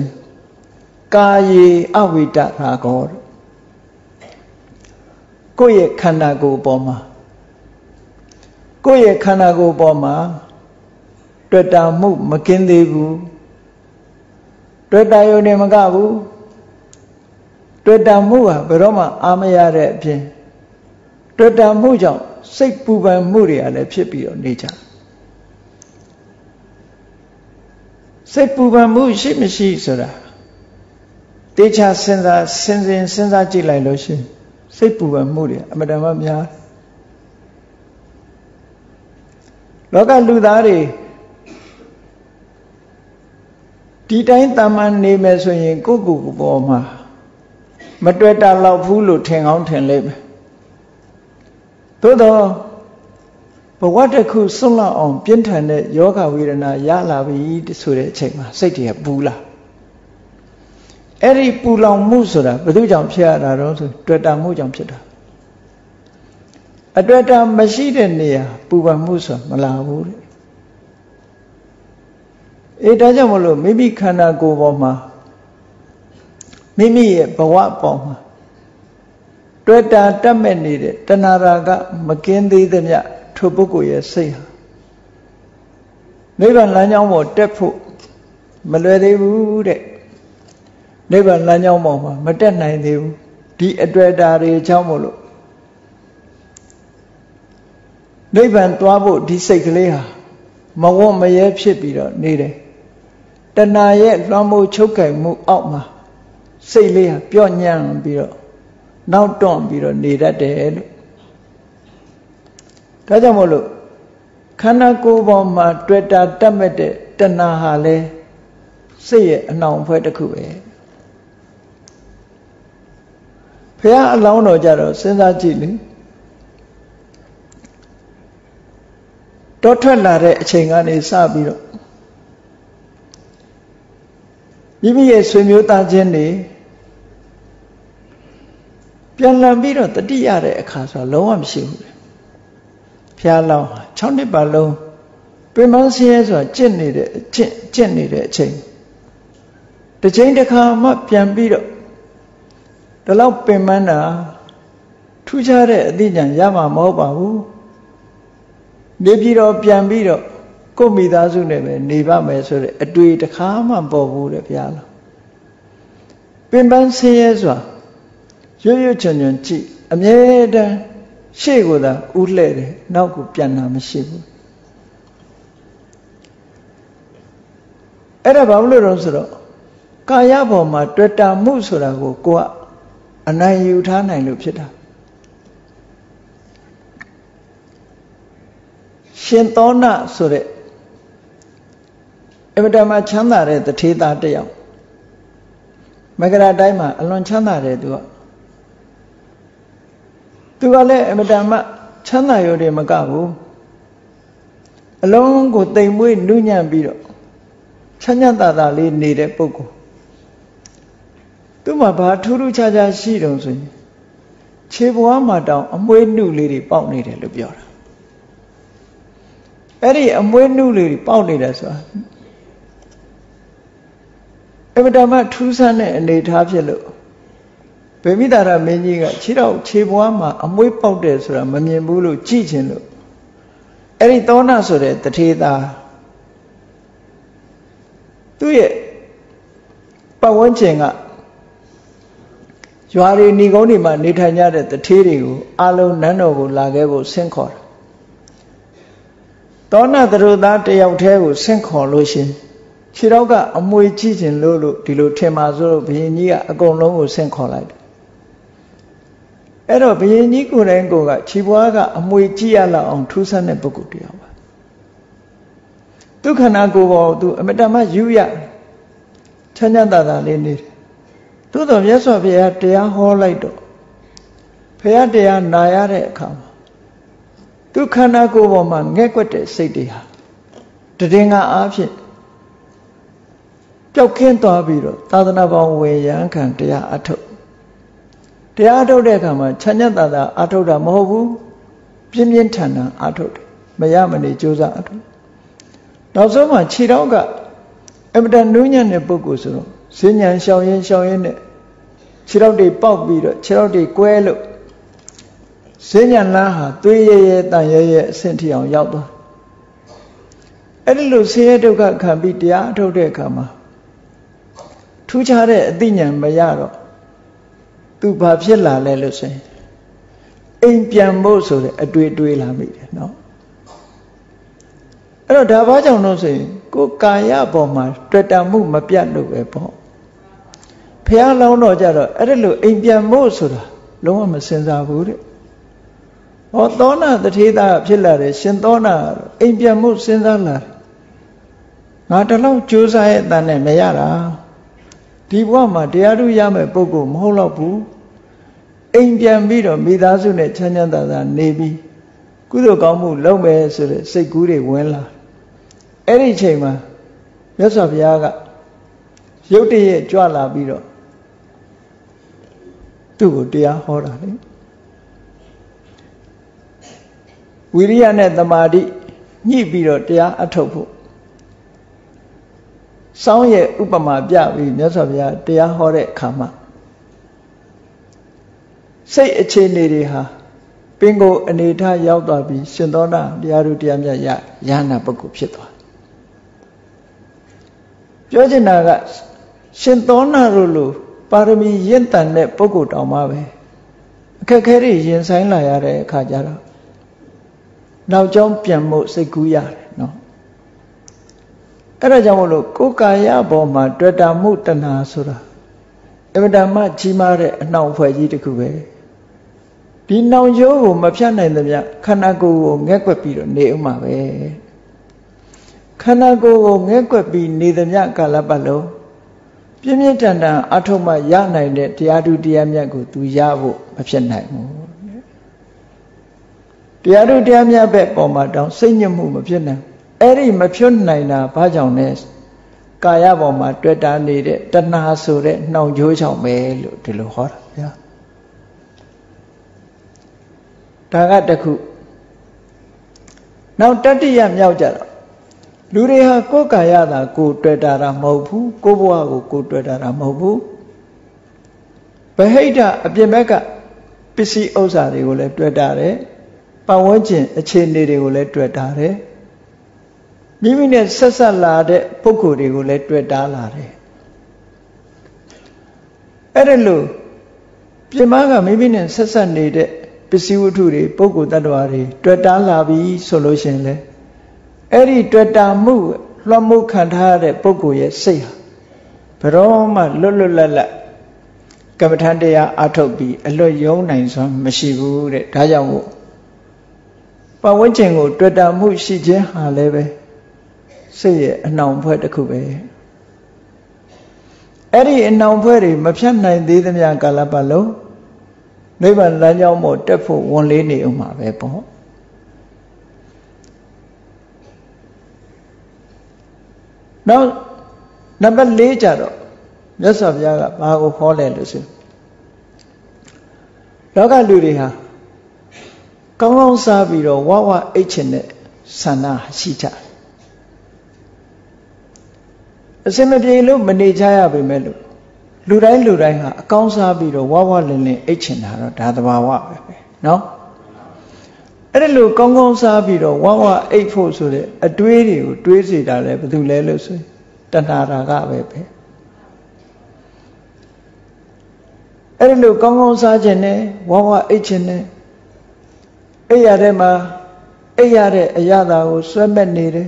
ca yì á vi tạ ra gó rô. Cô ye khana go bò mà, tuệ ta mù mà kiến đi bu, tuệ ta yêu niệm cả bu, tuệ ta mù à, bây giờ mà amaya để phi, tuệ ta mù chồng, sách bu ban mù để để phi biểu này cha, sách bu ban mù xí mà xí rồi đó, để cha sinh ra chỉ lại lối xí. Sách bù bằng mù đi, mà đàm áp nhá. Đó các lưu tá đi. Tí đánh tâm ăn nê mẹ xô nhìn cô cụ bò mà. Mà tuệ ta lọc phú lụt thèn áo thèn lệ mẹ. Tốt đó. Bộ quá trẻ khu xông lạ ổng biến thành đệ gió khả huy đàn à giá là vì sửa đệ chạy mà. Sách thì hẹp bù là. Ê đi bù lòng mù sửa đà, bởi tư trọng xe đà đó thôi, trời ta mù trọng xe đà. Trời ta mà xí đến nè, bù bằng mù sửa mà là bù đấy. Ê ta cho một lúc, mì mì khả nà gồ bò mà, mì mì bà hoa bò mà. Trời ta tâm mẹ nì đấy, ta nà ra gà, mà kén đi tên nhạc, thua bố cụ yá xây hà. Nếu bạn là nhau một trách phụ, mà lê đi bù đấy. Nếu bạn là nhau mỏng mà trách này thì đi ở trời đà đi cháu một lúc. Nếu bạn tỏa bộ đi xây cái lê hà, mà ngôn mà dễ xếp bị đó, đi đây. Trần nà dễ lo mô chấu cảnh mũ ọc mà, xây lê hà, bó nhàng bị đó, nao trọn bị đó, đi ra trẻ lúc. Đó cháu một lúc, khá nà cô vòng mà trời đà tâm mẹ trẻ, trần nà hà lê, xây dễ nòng phê đặc hữu ế. Phía lão nội trả đó sẽ ra chỉ lý. Đó thật là rẻ chênh anh ấy xa bí đó. Vì vậy suy miếu ta trên này phía làm bí đó tất đi ra rẻ khá xa lâu hàm xíu. Phía lão cháu đi bà lâu bởi mong xe xa trên này rẻ chênh. Để chênh được khá mắt phía bí đó. Đó là lúc bên mạng là thu cha rẻ đi nhàng giá mà mô bà hú. Nếu bí đó bian bí đó, cô mì ta xuống để mẹ nì bà mẹ xuống để ạch đuôi ta khá mà bò hú để phía lắm. Bên bán xe nhé xóa, dô dô chân nhuận chị, ảm nhé đá, xe của ta út lệ để nào của bian nà mà xe hú. Ê đá bảo lưu rộng xóa đó, ká giá bò mà tuệ ta mũ xóa đó của cô ạ. Anh ấy yêu thá này lụp chết à. Shin Tona Sure. Every time I chanted the tea that day. Magara Daima, alone chanted do. Do I let every time Chana Yodi Magabu? Alone go take me Nunyan Bido. Chanya Dada Lee needed Poco. Do my part to Chaja Shi don't swing. Chibuan Madame, I'm way new lady, bound needed to be ordered. Eddie, I'm way new lady, bound needed as well. Every time I two sun and eight half yellow. Baby that I mean, Chido, Chibuama, I'm way pounded, so I'm a Bulu, Chichin. Eddie Donna, so that the teeth are. Do it. But one thing up. Juari Nigonima Nitanya at the Tiriu, Alo Nanobu Lagebu Senkor. Donna the Rodate of Tebu Senkor Lucian. Chiroga Amui Chichin Lulu, Dilutemazoro, Vinia, Agonobu Senkorite. Edo Vieniku Rengoga, Chibuaga, Amui Chiala on Tusan and Bukutio. Tukanago to Amadama Juya Chananda Linit. Two of yes of ya dea whole light. Pea dea nayare come. Two canago woman, nequate, say dea. The dinga absent. Jokin to abiro, Tadanabon way yankan dea ato. Deato decama, chanada, ato da mobu, Pinian tana, ato, Mayamani Josa ato. Now so much, Chiroga, Emedan Nunian and Bogusro. Xin nhãn xiao yên nè, chỉ đâu để bao bì rồi, chỉ đâu để quê lụ. Xin nhãn là hả, tuy ye tàn ye xin thì ông giàu thôi. Ấy lụ xin đâu cả khảm bị tiếc đâu để cả mà. Thu cha đấy tin nhãn bây giờ rồi, tu bà biết là lấy lụ xin. Anh bian bố số đấy, đuôi làm gì nó. Ấy rồi đã bao giờ nó xin, cô cài bỏ mà, trời ta mù mà bian được về bỏ. Pia lâu nọ giờ rồi, ở đây lựa anh bian mô sửa, lúc mà sinh ra bố đấy. Ở đó là thì ta chỉ là để sinh đó là anh bian mô sinh ra là. Ngã đó lâu chưa sai, ta này mấy giờ đó. Thì qua mà đi ở đâu ra mà bố cũng không lo bố. Anh bian bi rồi, bi đa số này chân nhân ta là nề bi. Cú đồ cao mù lâu mẹ sửa, xây cú để quên là. Any chim, yes of Yaga. You dear Jala Biro. Do dear horror. William at the Madi, ye Biro dear Atopo. Sound ye Upama Bia with yes of ya dear horror kama. Say a chain lady ha. Bingo and eta yaudabi, Sindona, diaru diamia yana bakupito. George Nagas, Shintona Rulu, Parami Yentan net Pokut Amabe. Kakari Yen Sainlayare Kajara. Now John Piamo Sekuyar, no. Erajamolo, Kukaya Boma, Dreda Mutana Sura. Evadama Chimare, now for Yitikuwe. Did now Yo, Mapiana in the Kanago, Nekwapiro, Neumawe. Kanago Nekwabi neither Yakalabalo. Pimitana Atoma Yana net Tiadu Diamiago to Yavo, Mapianamo. Tiadu Diamia bet Boma down, senior moon Mapiana. Eri Mapionina, Pajones. Kayaboma, Dreda needed, Dana Sure, no Joja mail to Lohor. Tagataku. Now Tatiam Yaja. Lureha Kokayada go to Daramobu, Kobuago go to Daramobu. Beheda Abjemeka, Pisi Ozari will let to Dare, Pawajin, a chain lady will let to Dare. Living at Sasa Lade, Pokuri will let to Dalare. Erelu, Jemaga, maybe in Sasa needed, Pisi Uturi, Poku Dadwari, to Dalabi solution. Eri Dreda Mu, Lomu Kantare, Boguye, Sea. Peroma, Lulula, Gavatandea, Atobi, Aloyo Nainson, Mashivu, Tayawo. Bà vấn trình của tôi đã mũi xí chế hà lê bê xí nông phơi đặc khu bê. Ê đi nông phơi thì mập sát này đi tâm dạng cả là bà lô. Nếu mà là nhau một trái phụ quân lý này mà về bó. Đó, nó bắt lý chả đó. Nhất sọp ra là bà cô khó lên được sự. Đó các lưu đi hả? Các ngôn xa vì đó quá quá ích trình này sẵn là xí chả. Xem mấy cái lúc mình đi cháy à vì mấy lúc. Lưu đáy hả? Các xa vì đó quá quá lên lên ích trình hả? Đã ta bà quá vậy. Nó. Ở đây lưu các ngôn xa vì đó quá quá ích phụ số đấy. Ở đuôi thì của đuôi gì đó là bà thu lê lưu sư. Tân hà ra gạ về bế. Ở đây lưu các ngôn xa trên này quá quá ích trên này. Ê à đây mà. Ê à đây à dạ ta của xoay mẹ này đấy.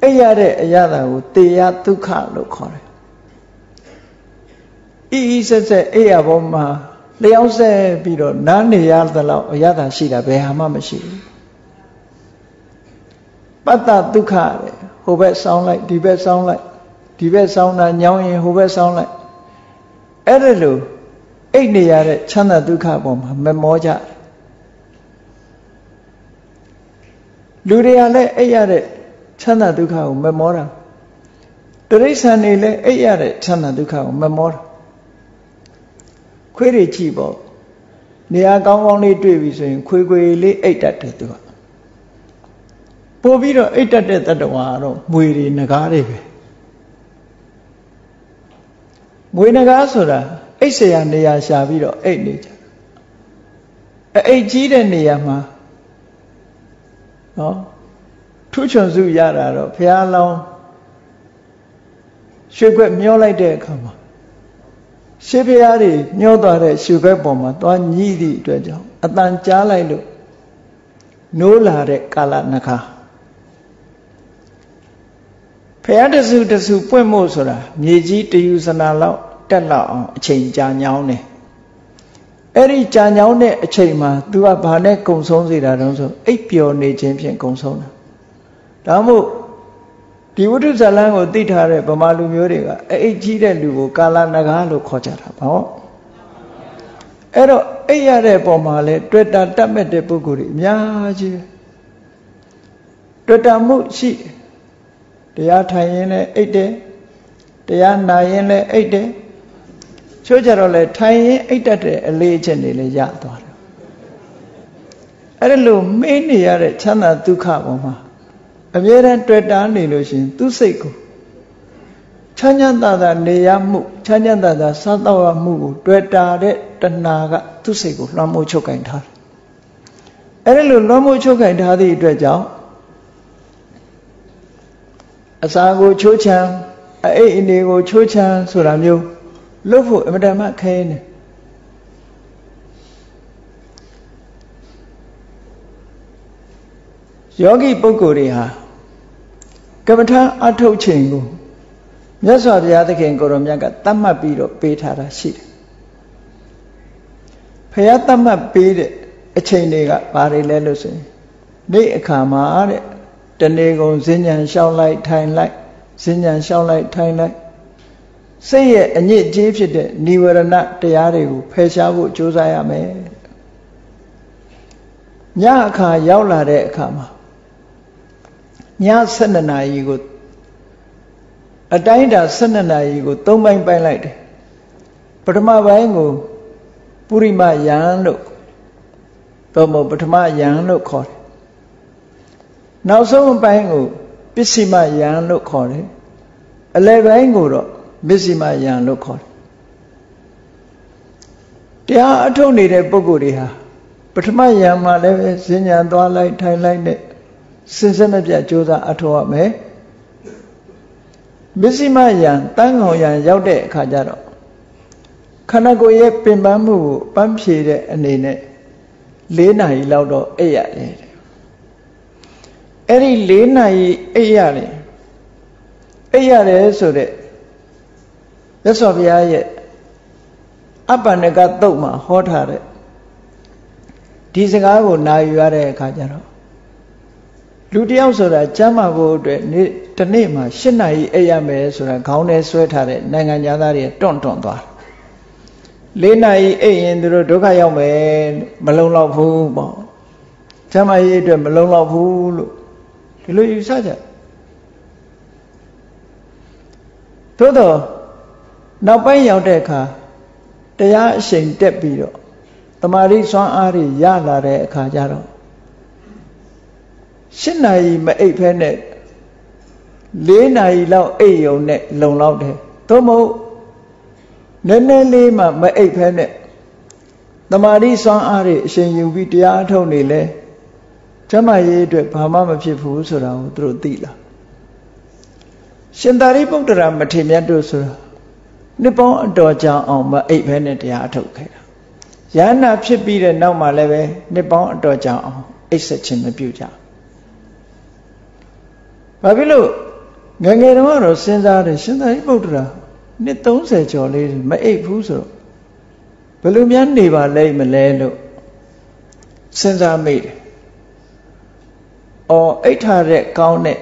Ê à đây à dạ ta của tì à tu khá lúc khó đấy. Ý sẽ sẽ ê à bông mà. Lấy áo xe vì đó ná nề à ta là à dạ ta xì là bè hả mà xì. Bát ta tu khá đấy. Hồ bè xong lại, đi bè xong lại. Đi bè xong là nhau yên hồ bè xong lại. Ê đây lưu. Ích này là chẳng là tu khá bổng hả mẹ mô chá. Lưu đề là ích là chẳng là tu khá bổng mẹ mô ra. Từ đấy sàn này là ích là chẳng là tu khá bổng mẹ mô ra. Khuế đề chỉ bỏ. Nếu là con vong này trùy vì xuyên khuế quê lấy ích đặt được tu khá. Bố bí rồi ích đặt được tật hóa rồi mùi đi nà gá đi về. Mùi nà gá rồi là ích xe hàn đề à xa bí đỏ ích đề chạc. Ích chí đến đề à mà. Thu chôn dụ giá ra rồi phía lòng. Sư quẹt miêu lại đề khả mà. Sư phía thì miêu tỏa đề sư quẹt bỏ mà toàn nhì đi tỏa cháu. A tàn chá lại được. Nô là đề cả lạc nà khá. Phía đất sư quẹt mô sổ ra. Nhì chí tư yu sân à lão. Các lão chỉnh cha nhau này, ấy đi cha nhau này chỉnh mà tu à bà này công sống gì là đúng rồi, ít biểu này chỉnh chuyện công sống nào, đó mu, điều thứ sáu là ngồi tít thà đấy, bà má luôn nhớ đấy cả, ấy chỉ để điều cả là nà gà luôn khó chả thà, bảo, ấy đó ấy à đấy bà má này tuyệt đa tâm để bù gùi, nhá chứ, tuyệt đa mu chi, để ăn thay này ấy đấy, để ăn này này ấy đấy. Chỗ chả đó là thay ích đất để lê chân để lê dạ tỏa. Ở đây lưu mê này ra để chẳng là tu khá bỏ mà. Ở đây là tuyệt đáng để lưu xin tu xây cổ. Chẳng nhận ta là lê dạ mụ, chẳng nhận ta là sát tàu là mụ, tuyệt đáng để trần nà gạ tu xây cổ loa mô cho cảnh thật. Ở đây lưu loa mô cho cảnh thật thì tuyệt cháu. Ở xa ngô chỗ chàng, ở ấy này ngô chỗ chàng sổ làm nhiều. Lúc phụ em đã mắc khê này. Gió ghi bố cụ đi hả? Cảm ơn tháng át thâu trình của. Nhớ xóa thì hả thực hiện cổ rộng nhạc cả tâm mạc bí đồ bê thả ra xịt. Phải hả tâm mạc bí đồ trình đi gạ bà rì lê lưu xuyên. Để khả má đấy. Trần đi gồm dính nhàn sau lại thay lại. Dính nhàn sau lại thay lại. Sẽ hệ ảnh nhị chế phía để Nivarana tế á đề hủ phê xá vụ chú ra à mê. Nhá khá giáo là đệ khá mà. Nhá sân nà yì gụt. Ở đây đã sân nà yì gụt tông bánh bánh lại đây. Bà thâm bái ngủ Purima giáng lục. Bà mô bà thâm giáng lục khó đấy. Nào sống bái ngủ Pissima giáng lục khó đấy. Ở lê bái ngủ đó. Bí xì mà dạng lúc khỏi. Thì hả ở trong này để bố cụ đi hả. Bất mà dạng mà để xin nhàng tỏa lại thay lại để xin xin nập giả chú ra ở trong mẹ. Bí xì mà dạng tăng hồ dạng giáo đệ khá giả đó. Khá nà cô yếp bình bám hù bám xì để anh này này. Lý này lâu đó ấy ạ đấy. Ấy đi lý này ấy ạ đấy. Ấy ạ đấy số đấy. Đó là vì ai vậy? Áp bà này gạt tụ mà hốt hả đấy. đi sang cái của nai vừa đấy cả nhà nó lũ đi ăn rồi cha mà vô để trên này mà xin này ai làm về rồi khâu này xuôi thà đấy nay ngày nhà ta đi tròn tròn toàn lấy này ai rồi đâu cái làm về mà lâu lâu phu bỏ cha mà ai rồi mà lâu lâu phu thì lũ sao vậy thôi thôi nào bây giờ đây cả đây là sinh đẹp bỉ rồi Tamari soan ari ya la re kha ja ro Shin nai ma ai phe ne le nai law ai yaw ne lon law de tho mou nae le ma ma ai phe ne Tamari soan ari asin yu pi tia thau ni le chamma ye twet ba ma ma phit phu so da ko tru ti la Shin Tari Puttara Mathe Myat tru so da ni paw ator chang aw ma ai phe ne tia thau khai giá nào phết bi là nào mà lại về để bỏ đồ chảo ít sẽ chìm vào biểu chảo và ví dụ ngày ngày đó rồi sinh ra thì sinh ra ít bột rồi nên tốn sẽ cho lên mấy ít phút rồi và lúc nhắn đi vào đây mình lên được sinh ra mệt ở ít hà rẻ cao nè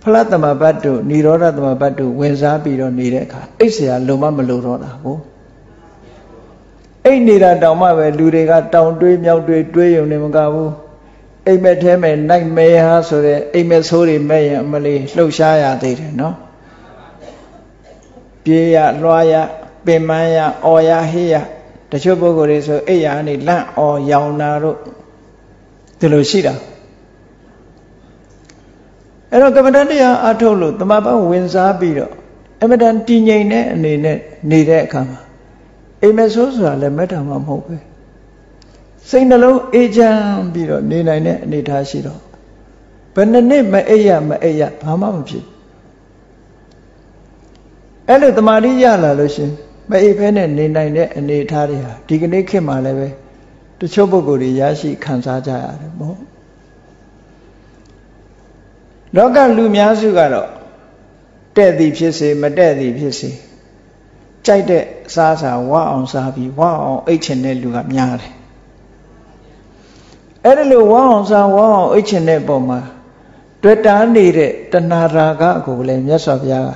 phát tâm mà bắt đầu ni đó ra tâm mà bắt đầu quen giá bị rồi ni đấy cả ít sẽ lâu mà lâu rồi là bố ấy nè là đào mà về lùi để cả đào đuôi nhau đuôi đuôi giống này mà cả bu ấy mẹ thế mẹ năn mẹ ha rồi ấy mẹ số đi mẹ mà đi lâu xa ya thì nó bia ya loa ya bề mai ya o ya he ya để cho bố gọi rồi ấy ya này là o giàu na rồi từ lâu xí đó em nói cái vấn đề này à thâu luôn tụi mà bảo quên giá bì rồi em mới đang tin nhây nè nè nè nè đấy cả mà em mới số ra là mấy thằng mà mồ kê, sinh ra lâu ai cha bị rồi nên này nè nên thà xí rồi, bên này nè mà ai ya ham ăn gì, em được tâm lý ya là rồi chứ, mà ai phải nè nên này nè nên thà đi à, thì cái này khi mà lại về, tôi cho bố gọi đi ya xí khăn sa cha à, bố, đó cái lưu miếng gì cả đó, để gì phía xí mà để gì phía xí. Chạy để xa vì hoa ông ấy trên này lưu gặp nhà đấy. Ở đây lưu hoa ông ấy trên này bỏ mà tuyệt đá đi để tân hà ra gã của lên nhất sọp giá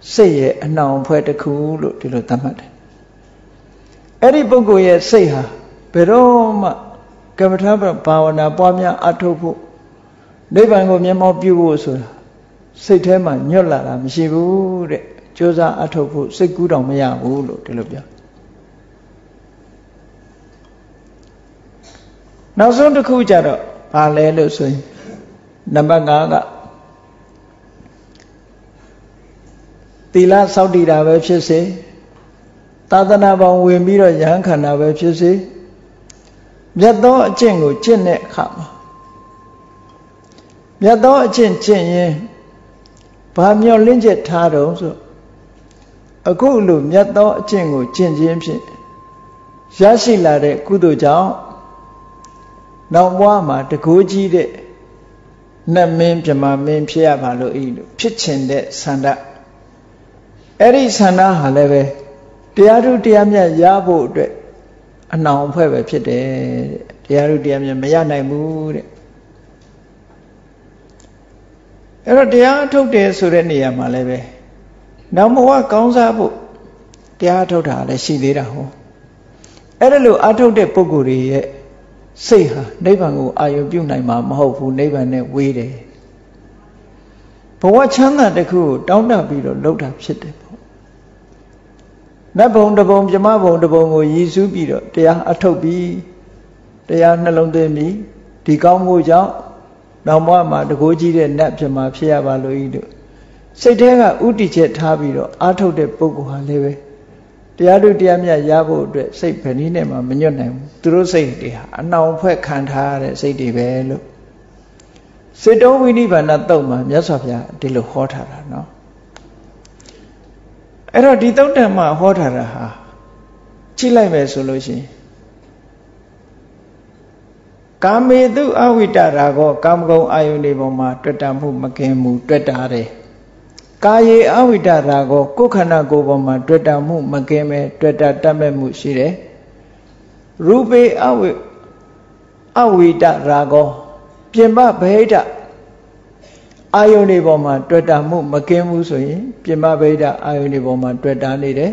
xây dễ anh nào phải được khu lụ thì lụ tâm hạt. Ở đây bông của dễ xây hả bởi đó mà cầm tháp bảo là bỏ mẹ át thô phụ đấy bạn của mẹ mò biêu vô rồi xây thế mà nhớ là làm gì vô đấy cho ra ác thọ phụ xây cú đồng bây giờ vô được được chưa? Nào xuống được khu chợ đó, bà lê lựa suy, nằm ba ngã cả. Tì la sau đi đào về phía xế, ta ta na vòng quyền bi rồi giảng khả nào về phía xế, biết đó trên ngồi trên nẹt khảm, biết đó trên trên ye, bà miêu lên chết tha đúng rồi. Ở khu lũ nhất đó trên ngồi trên chiếm xịn giá xì là để cú đồ cháu nó qua mà để cố chi để nằm mềm cho mà mềm phía vào lỗ ý lỗ phía trên để sẵn đạc ở đây sẵn đạc hả lê về tìa rưu tìa mẹ giá bộ để anh nào không phải về phía để tìa rưu tìa mẹ mẹ giá này mũ để ở đó tìa thúc tìa sổ đề nìa mà lê về nào mà qua con ra bộ tia thâu thả lại xì đấy đâu, ở đây là thâu để bố gù đi, xì hả, đấy bạn ngủ ai ở biêu này mà hậu phụ đấy bạn này quỳ đấy, bố qua chán là để khu đóng đạp bị rồi lâu đạp chết đấy, nãy bông đạp bông cho má bông đạp bông ngồi Giêsu bị rồi, tia thâu bị, tia nó lông tê mí, thì con ngồi cháu, nào mà được cố chi để nạp cho má phía bà lôi được. Xây thế là ưu trì chết tha bì rồi ác thâu để bố của hà lê về tia đôi tia mẹ giá bộ để xây phải ní này mà mình nhớ này từ đó xây thì anh nào phải khăn tha để xây đi về luôn xây đâu vì đi vào nát tàu mà nhớ sập nhà thì lục khó thà là nó ấy rồi đi tàu này mà khó thà là hả chỉ lại về số lối gì cam mê tu avita ra go cam gông ayu đi vào mà tuyệt tam phu mắc kẹt mù tuyệt ta đấy Kaya avita rago kukhana gopama dveta mu makeme dveta tamme mu shire. Rupe avita rago pimba bheda ayoni boma twetta mu makin mu so yin pimba bheda ayoni boma twetta ni de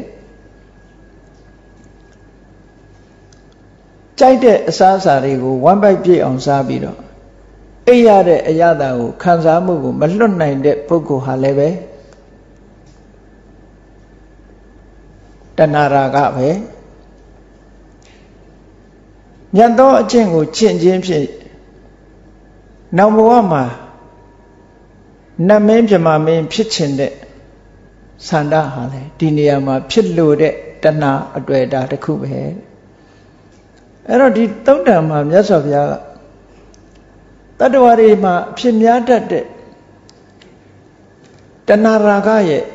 chait de asasa ri ko one bite pit aung sa pi do ai ya de ayata ko khan sa mu ko ma lwat nai de pukkho ha le be tanna raga be nhận đó trên của chuyện gì thì nào mua mà nam em thì mà mình biết chuyện đấy sang đó hả này đi nhà mà biết luôn đấy tân na ở đây đã được khử hết rồi đi tàu đó mà nhớ sao vậy tàu đó đi mà biết nhớ đấy tân na ra cái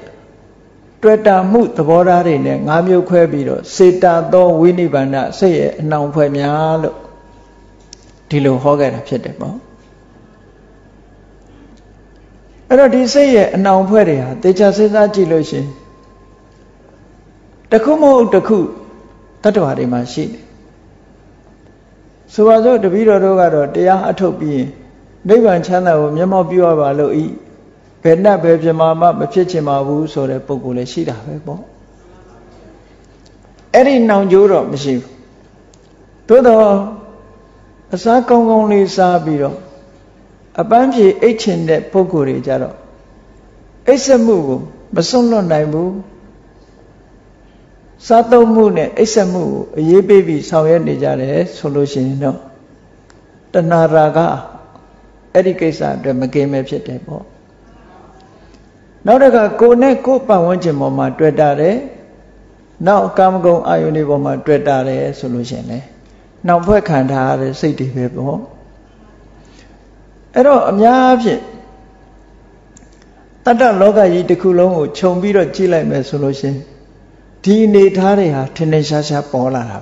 tôi đã mua tờ báo ra đi nè ngắm yêu khoe bì rồi xe ta to Winnie bạn đã xe nông phải nhà luôn thì luôn khó cái là chết đấy không rồi đi xe nông phải đấy à thế cha xe ra chỉ lối xe đặc khu mô đặc khu tất cả đều mà xịn sau đó đặc biệt rồi để ăn thô bì đấy bạn cha nào nhớ mau biểu vào lối ý về nhà về nhà mà biết chơi mà vui rồi đấy bố cô lấy xí ra phải không? Ở đây nào nhiều rồi mới xí. Tôi đó sáng công công đi xa bì rồi, à bạn chỉ ít chuyện để bố cô đi chơi rồi, ít xem mù, mà xong luôn này mù, sao đâu mù này ít xem mù, dễ bị vì sao vậy đi chơi đấy, xong luôn xí nữa, tân na ra cả, ở đây cái sao để mà game em chơi đấy không? Nào đây cả cô này cô bảo anh chị mồm mà tuyệt đa đấy, nào cam công ai uni mồm mà tuyệt đa đấy solution này, nào phải khán giả để xây dựng về bố, đó nhá chị, tất cả lối cái gì thì cứ lối chồng bi rồi chỉ lại về solution, thì nề thà đấy à, thì nề xa xa bỏ là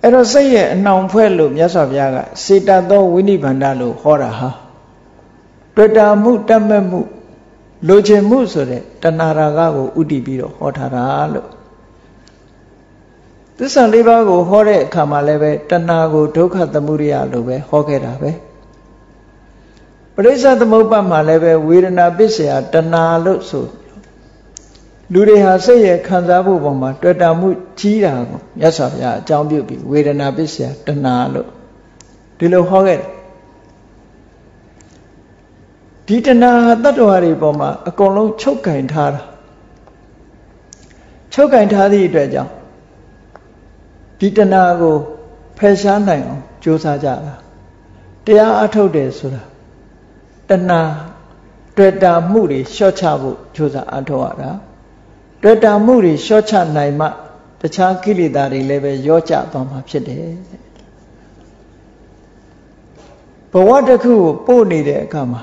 vậy, đó xây nào phải lụm nhá sao vậy cả, xây ra đâu uni bản đa lụm khó ra ha. Tôi đã mua tâm em mua, lối chơi mua rồi đấy, tân na ra ga của UDP đó, họ thà ra luôn. Tức là đi vào của họ đấy, khám lại về tân na của thuốc khát tâm muri à luôn về, họ kể ra về. Bây giờ tôi mua bám lại về, viên na biết gì à, tân na luôn rồi. Lũ đấy hả, xây cái khán giả bộ bom mà, tôi đã mua chỉ ra không, nhớ sao vậy, trong điều kiện viên na biết gì à, tân na luôn, đi lâu họ kể. Thì trên đó tất cả đi vào mà còn lâu chốt cảnh thà thì được chứ? Thì trên đó có phải sáng nay không? Chú sao chả là? Thì ở đâu để xưa? Trên đó tuyệt đa mưu đi xóa chả vụ chú sao ở đâu đó? Tuyệt đa mưu đi xóa chả này mà tất cả kỹ lý đà đi lấy về do chả toàn hợp chế đấy. Bảo quá đặc khu bố này đấy cả mà.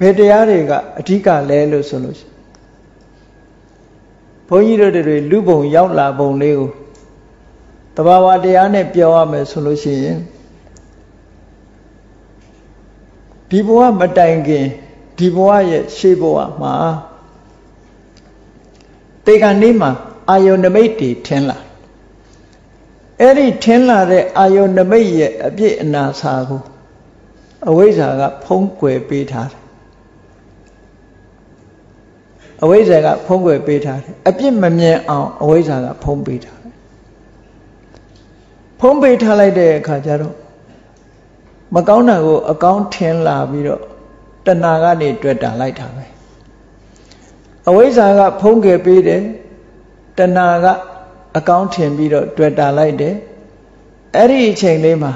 Bây giờ thì chỉ cả lẽ lối sống thôi. Bây giờ thì lưu bồng dạo là bồng lêu. Tại sao bây giờ này bây giờ mới sống thôi? Đi bộ mà đánh cái, đi bộ vậy, xe bộ mà. Tại cái này mà, ai ở nơi mấy thì thiên là. Ở đây thiên là để ai ở nơi mấy vậy, na sao cũng, ở với sao không quay bị thà. Ở đây là phong quỷ bị thả, ở bên mình nghe ông, ở đây là phong bị thả lại để khai ra đâu, mà câu nào cũng ở câu thiên là bị đó, tân na cái này tuyệt đả lại thả vậy, ở đây là phong quỷ bị đấy, tân na cái ở câu thiên bị đó tuyệt đả lại đấy, ở đây chuyện này mà,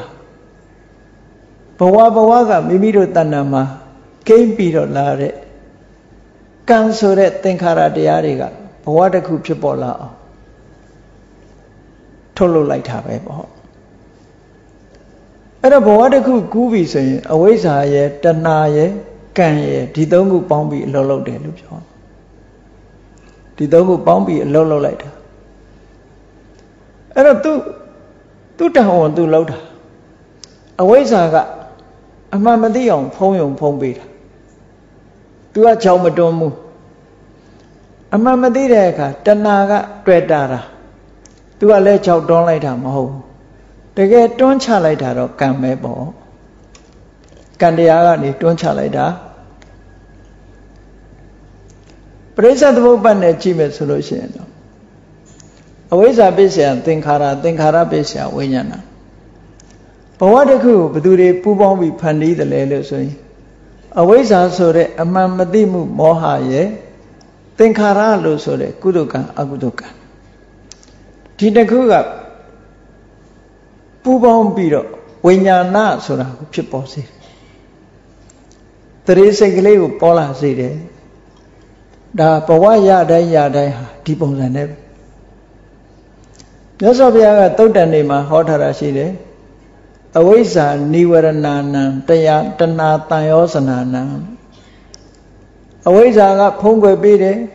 bảo qua cái mình bị đó tân na mà, cái bị đó là đấy. Càng sửa để tinh khả ra đi ở đây cả, bỏ ra khu vực bỏ là, thô lỗ lại thà về bỏ. Ở đó bỏ ra khu cũ bị xây, ở với xã ye, tân na ye, cạn ye, thì tôi cũng bám bị lâu để lúc chọn, thì tôi cũng bám bị lâu lại thà. Ở đó tôi đã ổn tôi lâu thà, ở với xã cả, anh mà đi dùng phong bị thà. Tôi đã cháu một đồn mù. Anh mà đi ra cả, chân nà cả, trẻ đà ra. Tôi đã lấy cháu đón lại thả mà hồn. Tege tuan cha lai da ro kan me bo. Kan daya ga ni tuan cha lai da. Praisa thaboppan ne chi me so lo shin no. Avijja pisya thinkhara, thinkhara pisya vinyana. Bhava takku badu re pu paung bi phan ni da le lo so yin. Avijja so de aman mati mu moha ye thinkhara lo so de kudo kan akudo kan. Thi takku ga Pubong biro, winyana sura kuchiposi. Teresegleu pola sire. Da pawaya dai ha, dipongsaneb. Yosobia totanima hotara sire. Awisa niwaranana, taya tana tayosanana. Awisa ga pongwe bide,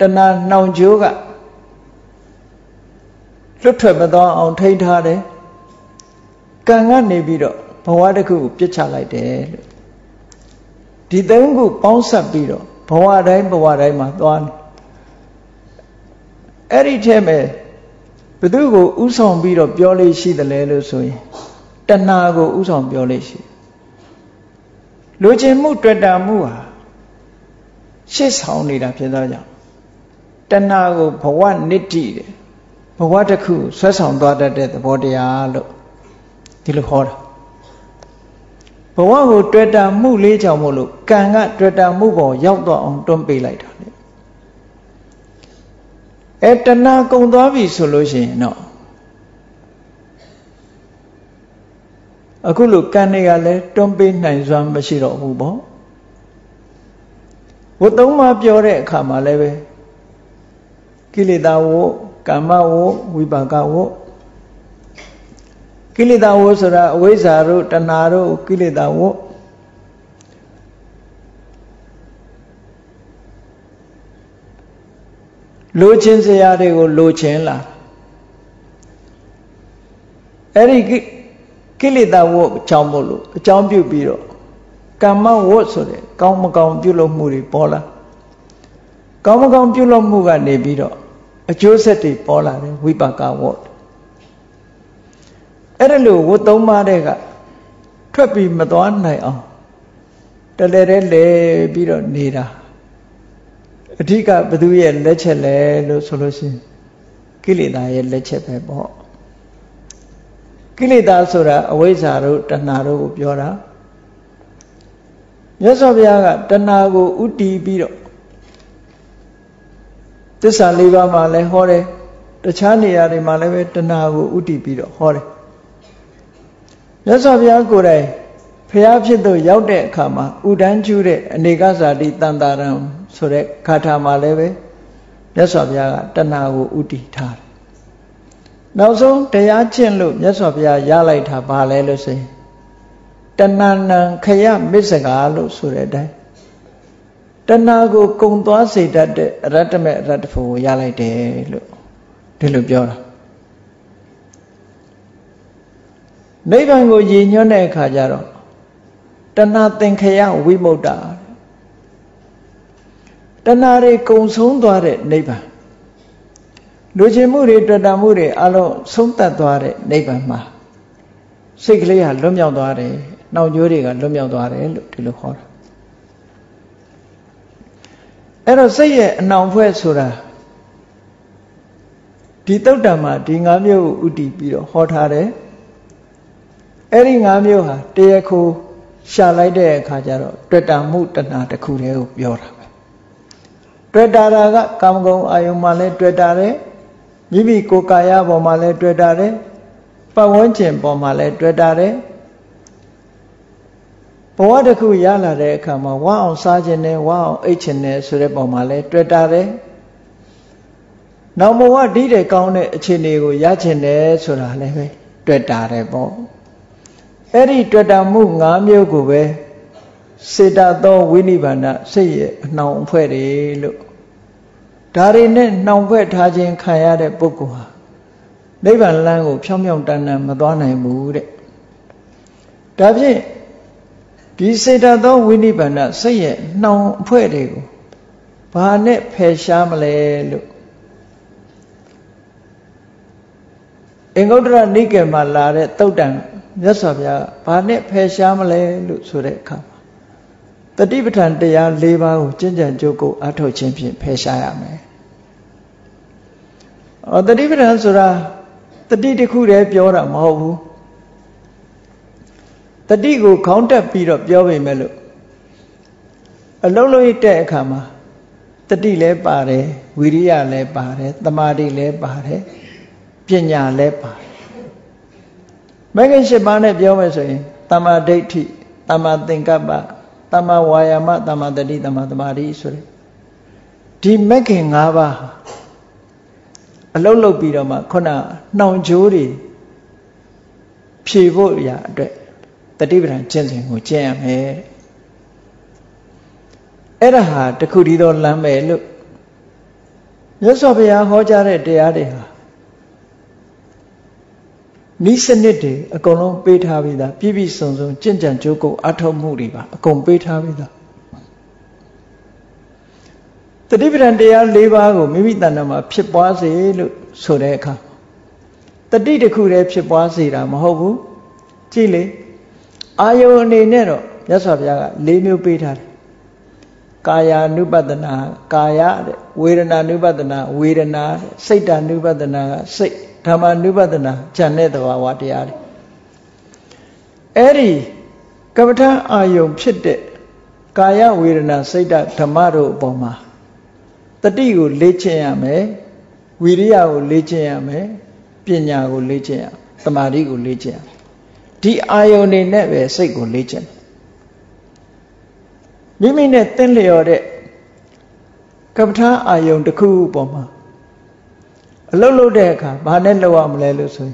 tana naunjuga. Lutrabado on taitade. Càng ngã nề bì đó, bảo vệ được biết trả lại đấy. Thì đến cụ bao sắp bì đó, bảo vệ mà toàn. Ở trên này, bây giờ cụ u sòng bì đó biểu lệ gì đó lấy được rồi, tân na cụ u sòng biểu lệ gì. Lối chơi mu tuyệt đa mu à, sẽ sau này là biết đâu nhở. Tân na cụ bảo vệ nết gì đấy, bảo vệ được sẽ sau đó là để bảo vệ à luôn. Thì lúc đó bảo hộ tuyệt đa mu lê chào một lúc càng ngã tuyệt đa mu bỏ dọc tòa ông trông bị lại đó em trần na công tòa vì số lối gì nọ ở khu lục càng này là lẽ trông bị này doan mà chỉ rõ mu bỏ vô tống mà biểu đệ khả mà lê về kí lê đa vô cảm ma vô vi bà ca vô Kilida wo sura avizaru tanaru kilida wo lo chen se ya de ko lo chen la eri kilida wo chaung mo lo chaung pyu pi ro kamma wo so de kaung ma kaung pyu lo mu ri paw la kaung ma kaung pyu lo mu ga ne pi ro a chou set ti paw la de vipaka wo Ada lu, waktu mana deka, tapi matuan nai om, terlele le biro nira. Jika berduaan leceh le, solusi kilida yang leceh pemboh. Kilida sura awizaru tanaru upiora. Yesobyaga tanaru uti biro. Tersaliba male hore, tercani yari male tanaru uti biro hore. Nếu sao bây giờ cô đây, phải áp chế tôi giáo đệ khả mà, ưu đán chú đệ, nê gá giả đi tăng tà ràng, số đệ khả thả mà lê vế. Nếu sao bây giờ tân hạ của ưu tì thả. Nào xuống, để áp chế lụm, nếu sao bây giờ giá lại thả bà lê lô xê. Tân hạ nàng khai áp mít sạc á lô số đệ đây. Tân hạ của công tỏa xì đạch đệ, rạch mẹ rạch phù giá lại đệ lô. Thế lụp vô rồi. Nếu bạn ngồi gì nhớ này khả giả rồi Trần hạ tên khai áo vi mô đá Trần hạ rê công sống tòa rê nây bà Đối chế mũ rê trần đà mũ rê alo sống tà tòa rê nây bà mà Xích lý hạt lông nhau tòa rê Nào nhớ rê hạt lông nhau tòa rê lúc thì lúc khó Ê rồi xây dạy nòng phê sù ra Thì tốt đà mà thì ngám yêu ưu tì bì đồ khó thả rê Eri ngam yo ha, dia ku shalai dia kajaro, terdamu tanah terkureu biora. Terdaraga kamgong ayu malai terdare, jibi kokaya bomalai terdare, pawancem bomalai terdare. Pawada ku yala dia kama wow sajene wow ichene sure bomalai terdare. Namu wa di dia kau ne ichene ku yachene sura leh terdare bo. Eri terdamu ngambil kuwe, sedato wini bana sih namperi lu. Dari ni namperi tajin kaya de bukuah. Di bawah langgu pemiom tanam madanai mude. Tapi di sedato wini bana sih namperi ku, bahane pesam lelu. Ingodra Nike Malare Totan, Yasavya, Pane Peshamale, Lutsureka. The Divitan they are Leva, Jinja Joko, Ato Champion, Peshayame. Or the Divitan Sura, the Didikure Piora Mahu. The Digo counter beat of Yahweh Melu. A lolo ite kama. The Dile Pare, Viria Le Pare, the Madi Le Pare. Pinya lepa. Making Shibane Biomese, Tama Dati, Tama Tinkaba, Tama Wayama, Tama Dadi, Tama Tamadi, sorry. Tea making Ava a lolo bidoma, Kona, no jury. Pivoya, the different changing with jam, eh? Eraha, the Kurido Lambe, look. Yasovia Hojare de Adeha. Nisanity, a colon paid Havida, Pibi Sonson, Jinjan Joko, Ato Muriba, a con paid Havida. The different day are Levago, Mivitanama, Pipazi, Soreka. The Didakure Pipazi, Mahobu, Chile, Ayo Nero, Yasavia, Lemu Peter, Kaya Nubadana, Kaya, Virana Nubadana, Virana, Satan Nubadana, Satan. Tama Nubadana, Janetha Wadiari. Eri Kavata Ayum Shidde Kaya Virana Seda Tamaro Boma. The Diu Lichiame, Viriao Lichiame, Pinyago Lichia, Tamarigo Lichia. Di Ione never Sego Lichen. Mimine Tenle Ore Kavata Ayum the Ku Boma. Lolo deca, Banello Amlelusu.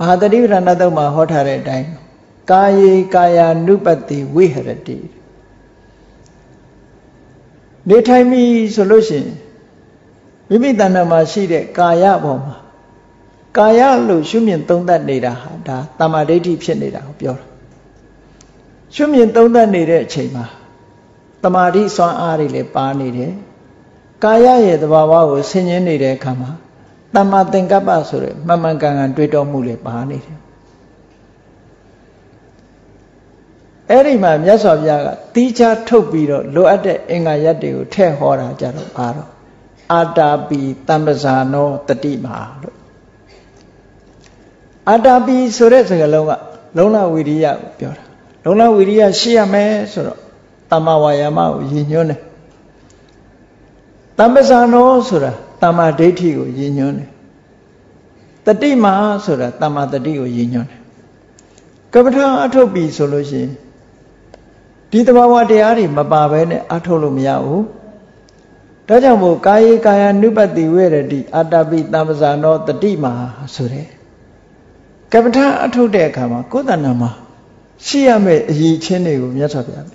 Mahadari Ranada Mahotare dime. Kaye, Kaya, Nupati, we had a deed. Daytime is solution. Vividanama Shide, Kaya Boma. Kaya Lu Shumian Tonda Nida, da Tamadeti Pianida, Pior. Shumian Tonda Nida Chema. Tamadi San Ari Le Panide. Kaya ye the Wawa was singing in the Kama. Tama Tenka Basure, Mamangang and Twitter Mule Pani. Erima Yasavyaga, teacher Tobiro, Loade Engayadu, Tehora Jaraparo, Adabi Tambazano, Tadima. Adabi Suresagalonga, Lona Wiria Pure, Lona Wiria Shiame Suro, Tamawayama Yinone. Tambazano Sura, Tama Datio Yinone. The Dima Sura, Tama Datio Yinone. Kavata Atobi Solution. Ditawa Diari, Mabavene, Atolumiao. Tajamu Kai Kaya Nubati Veredi, Adabi Tambazano, the Dima Sure. Kavata Atode Kama, Kodanama. Siame Yichene Yasabia.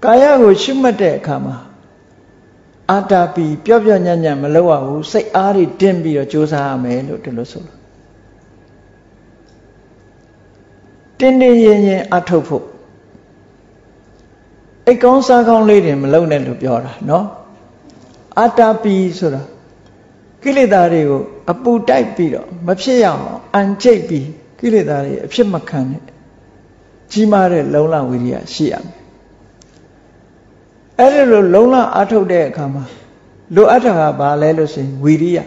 Kaya Shimate Kama. Adabi, Pio Nanya Maloa, who say Ari Dimbi or Josa Melo de Losol. Dindi Yen Atopo. A consacon lady Malone and Lupiora, no? Adabi Sura. Kilidario, a poo type beer, Mapsiao, and JP, Kilidari, Shimakan, Jimare Lola Willia, Siam. Error Lola Ato de Kama. Lo Ataha Balelos in Wiria.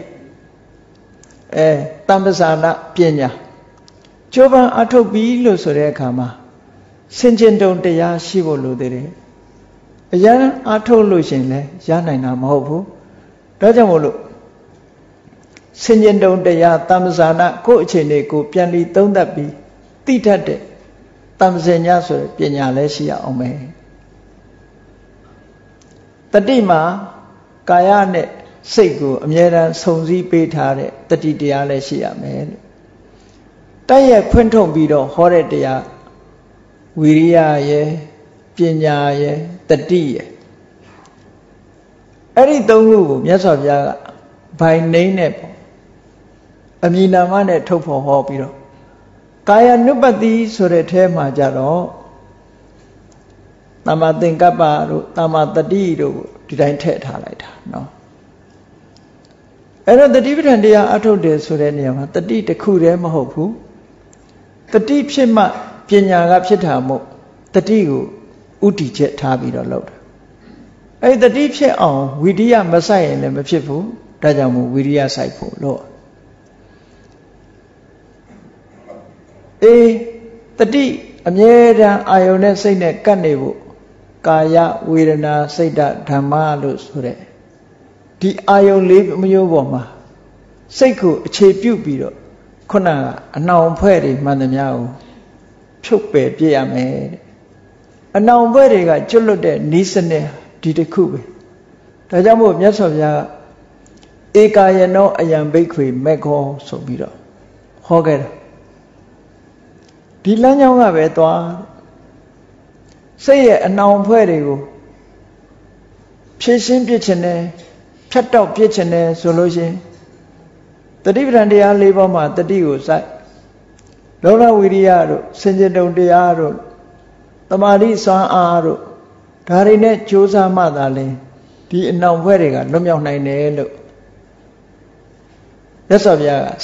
Tambazana Piena. Jovan Ato Bilos de Kama. Sinjendon de Ya Shivolo de Yan Ato Lucinle, Yanina Mobu. Rajamolo. Sinjendon de Ya Tamazana, Cocheneco, Piani Tondabi, Tita de Tamzenaso, Piena Lesia Ome. Tadima Kayane Sego Amyera Sonzi Petare Tati Diale Siame Taya Quinton Bido Hore Dia Viria ye Pinya ye Tati Eri Dongu Yasavyaga by Nanepo Amina Mane Topo Hobiro Kaya Nubati Surete Majaro Tama Tinkaba, Tama Tadido, did I take her like that? No. Era tadi pun dia atau dia sudah ni apa? Tadi terkurang mahobu. Tadi pun penjaga pun dah muk. Tadi itu uti je thabi dalam. Eh tadi pun oh widya masai ni macam tu. Raja mu widya saipu lo. Eh tadi amnya ayonnya sini kan ibu. Kaya wirna seda dhamma lu sura. Di ayong lep menyoboma. Seiku cepiu biru. Kena naum peri mana miao. Cukup biar me. Naum peri kan jual deh nisanya di dekube. Raja mu biasa. Eka yang no ayam baikui meko sobiru. Hoger. Di lanya orang betua. Saya naum pergi tu, pesin pesinnya, petau pesinnya, solusi. Tadi berani dia lebar mata tadi tu saya, lorna wiriya tu, senjata dia tu, tamari sah tu, hari ni cuci mata le, di naum pergi kan, lumyau naik ni tu. Jadi apa?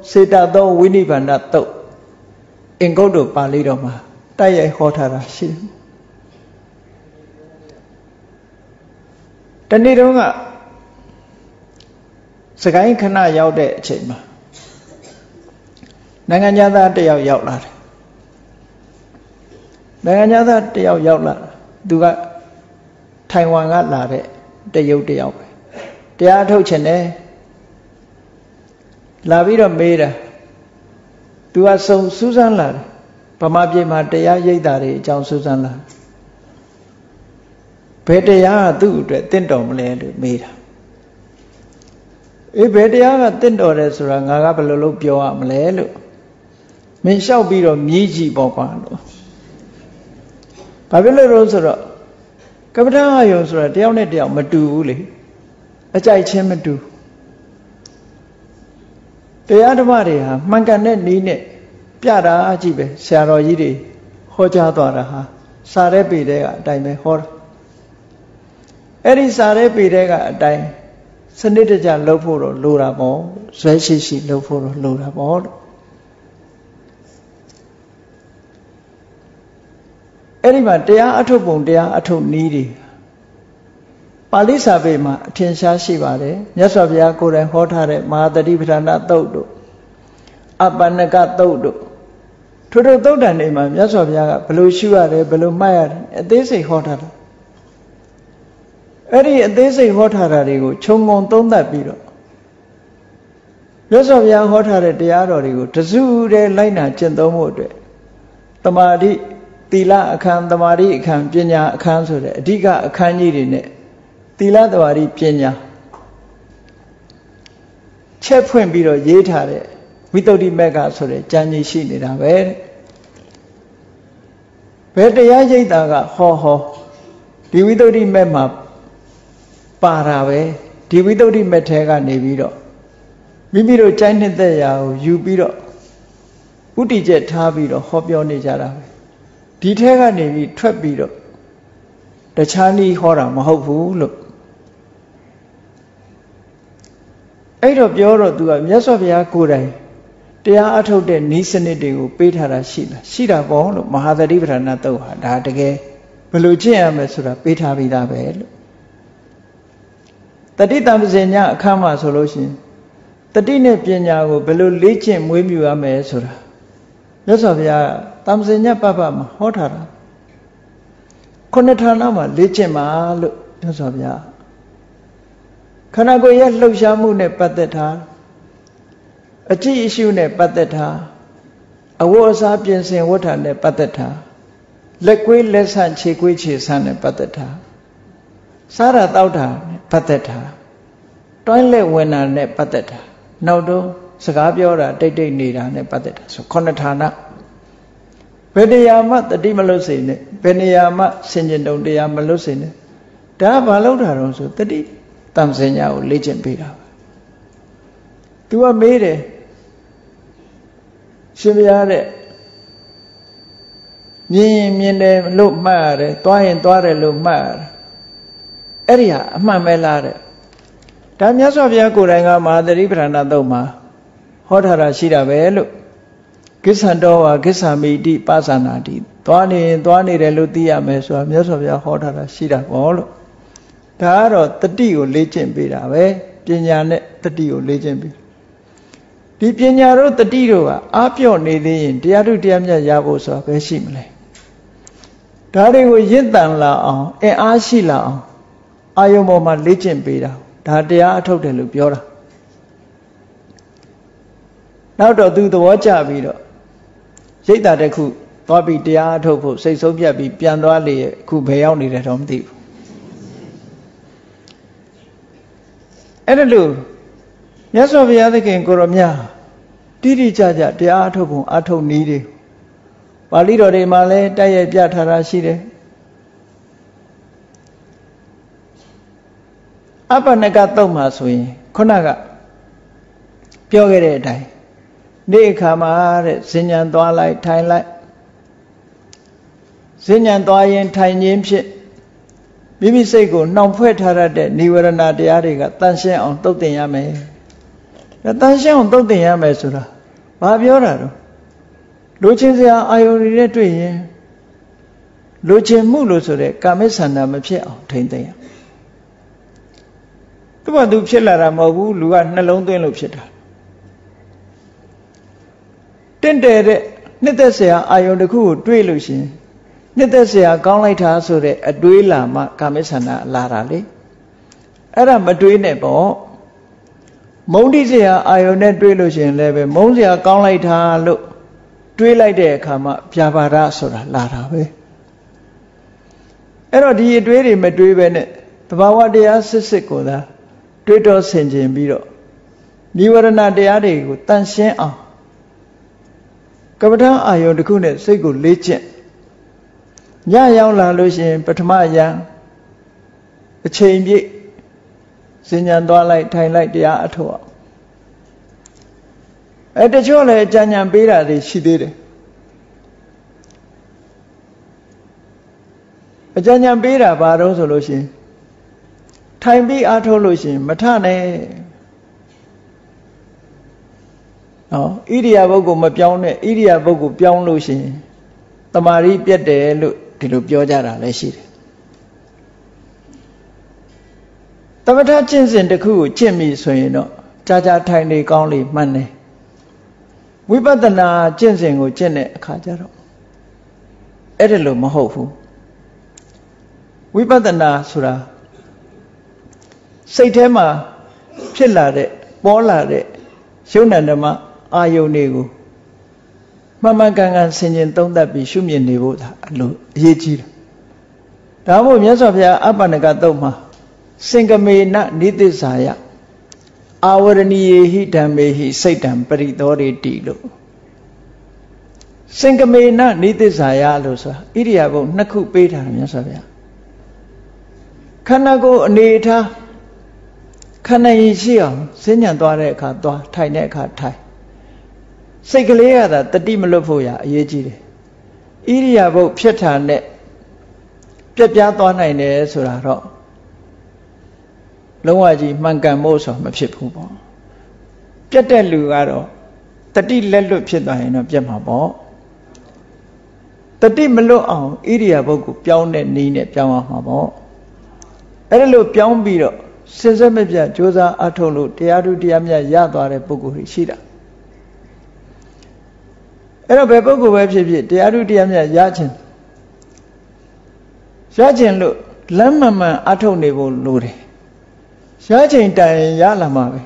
Sedar tu wini bandar tu, engkau tu pali ramah. Tayai khotara sih. Dan ni orang, sekarang kena yau dek cima. Dengan jada dia yau lar. Dengan jada dia yau lar. Juga Taiwan kat lar dia yau. Dia tahu cene. Labi ramai dah. Juga susah lar. Pemabdi mati ya, jadi dari jauh susah lah. Bedanya tu, tindom leh mera. Ini bedanya tindom leh surang agak perlu biawak leh. Minsau biru miji bawaan. Pakai leh surang. Kemudian ayam surang dia madu leh. Acai ceh madu. Dia ada maria, makannya ni ne. Piada aji be, siapa ini, hoja tuan rah, sare bidega, day me hor. Eri sare bidega day, sendiri jalan lopuro luramo, swasisi lopuro luramo. Eri mana dia atau bung dia atau niri. Paling sabi mah, tiada siapa le, nyasa biar korang hor hara, madari berana tau do, apa nak tau do. Turut tahu dah ni mah, biasa biasa. Belum siwa le, belum mayar. Desi hotar. Eri desi hotar lagi, cungong tuan dah biru. Biasa biasa hotar dia lagi, terus le lainnya cenderung muda. Tamari tila akan, tamari akan penya akan sudah. Diga akan ini ni, tila tamari penya. Cepat biru ye thare. Widori mereka sudah janji sini dah ber. Berdaya jadi agak hoh. Di widori memang parah ber. Di widori mereka ni biro. Biro jangan terjauh, you biro. Uti je thah biro, hobion ni cara. Di mereka ni trap biro. Tercari orang mahupuluk. Ayo biar tu, biasa biar kurai. Dia atau dia ni sendiri itu petara sila, sila boleh mahadari berana tahu ada dek belujian mesra petah bida bel. Tadi tamzenya kama solusi, tadi ni penya itu belu leceh muimu mesra. Jadi tamzenya papa mah hotar, konetana mah leceh malu. Jadi, karena gua yang lalu jamu ni petah. Aci isu ne patah, awal sahaja seorang ne patah, lekui lesan cekui cesan ne patah, syarat awal ne patah, tuan lewenan ne patah, naudo segala orang terdiri nira ne patah, so konetana. Peniyama tadi melusi ne, peniyama senjendau dia melusi ne, dah balau dah rosu tadi tamsenya ulijen pira. Tua mere. Sebenarnya, ni mana lumbar, tuan tuan lumbar. Eria, mana melar? Đã nhớ so với cô đại ngà mà để phải là đâu mà họ thà là xí ra về luôn. Cái sản đó và cái sản mỹ đi ba sản nào đi. Toán này để luôn đi à mấy số nhớ so với họ thà là xí ra bỏ luôn. Đó rồi tất đi của lấy chuyện bị ra về. Bây giờ này tất đi của lấy chuyện bị. Đi bây giờ rồi tất đi rồi à. Áp dụng này thì điều đó thì em nhớ giáo cô so cái gì mà này. Đó đi của dân tàng là ông, em ai xí là ông. Ai ôm ôm mà lấy chuyện bị ra. Đó thì á thâu để lục vô ra. Nào đó từ đó trả bị đó. Giấy tờ đây khu, tòa bị thì á thâu phụ xây số kia bị biên đoá lì khu bè ông này là thông tiêu. Anh lưu, nhá so với á thế kênh cổ rộm nhá. Tí đi trả trả thì á thâu phụ á thâu ní đi. Và lý đó đây mà lê, tay ấy bia thả ra xí đấy. Apa naga tông mà suy, con naga, biểu cái đấy này, để khám mà sinh nhân toa lại, sinh nhân toa yên thay nhiễm chết, bị bị say cổ nông phơi thà ra để nivarana để ở đây cả tan xe ông tốt tiền nhà mày, cả tan xe ông tốt tiền nhà mày rồi, bà biểu ra rồi, lối chơi gì à, ai ở đây chơi gì, lối chơi mù lối rồi, cả mấy sản phẩm mà chơi ông thấy đấy. Tôi bảo tôi biết là làm ở đâu, lúc ăn nó lâu tôi lúc biết là. Trên đây đấy, nếu ta sẽ ai ở đâu cũng đuổi luôn chứ, nếu ta sẽ con lại thả xuống đấy, đuổi là mà cảm thấy sẵn là ra đấy, ở đó mà đuổi này bỏ, muốn đi gì ai ở đâu đuổi luôn chứ, là về muốn gì con lại thả luôn, đuổi lại để khám mà phá phá ra xuống là ra đấy, ở đó đi đuổi thì mà đuổi về này, tôi bảo là đi ăn xí xí cô đó. Tuyệt đối sinh viên bị đó, nivarana để ở đây của tan xe à, các bạn thấy ai ở đâu cũng nên xây dựng lịch trình, nhà giàu là lối sinh, bắt mà giang, chế biến, sinh nhàn đoạ lại thay lại để ở thua, ở đây chỗ này cha nhà bị là để xí đi đấy, cha nhà bị là bà đâu rồi lối sinh. Thay vì áo thô lối xin mà thà này, idia vô cùng mà biếu này, idia vô cùng biếu lối xin, tamari biết để lối thì lối biếu ra là gì? Tại vì thà chiến sinh được khu chiến mi suy nó, cha cha thay này con này man này, vì bắt đầu là chiến sinh của chiến này khá chả đâu, ở đây lối mà hậu phu, vì bắt đầu là sura. Say thế mà, phiền là đấy, bỏ là đấy, xíu này là mà ai yêu này cũng, mà càng ăn sinh nhật tông đã bị xúm nhện này vô thà luôn, dễ chịu. Đó một nhớ so với áp anh cả tông mà, sinh cái mình là nít thế sao vậy? Awarani hi tham hi say tham bari đó để đi luôn. Sinh cái mình là nít thế sao vậy luôn sao? Iria vô nắc khúc bê thà nhớ so với. Khăn nào cũng nít thà. Khăn này gì à? Sinh nhật toa này cả toa, thay này cả thay. Xây cái lễ đó, tất đi mà lo phù ya, dễ chịu. Ý là bộ phết thà này, phết giá toa này này sửa lại rồi. Lúc ngoài gì mang cả mô sọ mà phết phù bỏ. Phết đen lửa à đó, tất đi lên lửa phết toa này nó phết mà bỏ. Tất đi mà lo ảo, ý là bộ cụ béo này ní này béo mà bỏ. Ở đây lo béo bì rồi. Sinh ra mới biết chúa ra ở thôn lũ địa nhà gia tòa để bố cụ hủy xí đã. Ở đó về bố cụ về phía địa nhà gia trình. Gia trình lũ lắm mà ở thôn này vô lũ đi. Gia trình tại gia là mà vậy.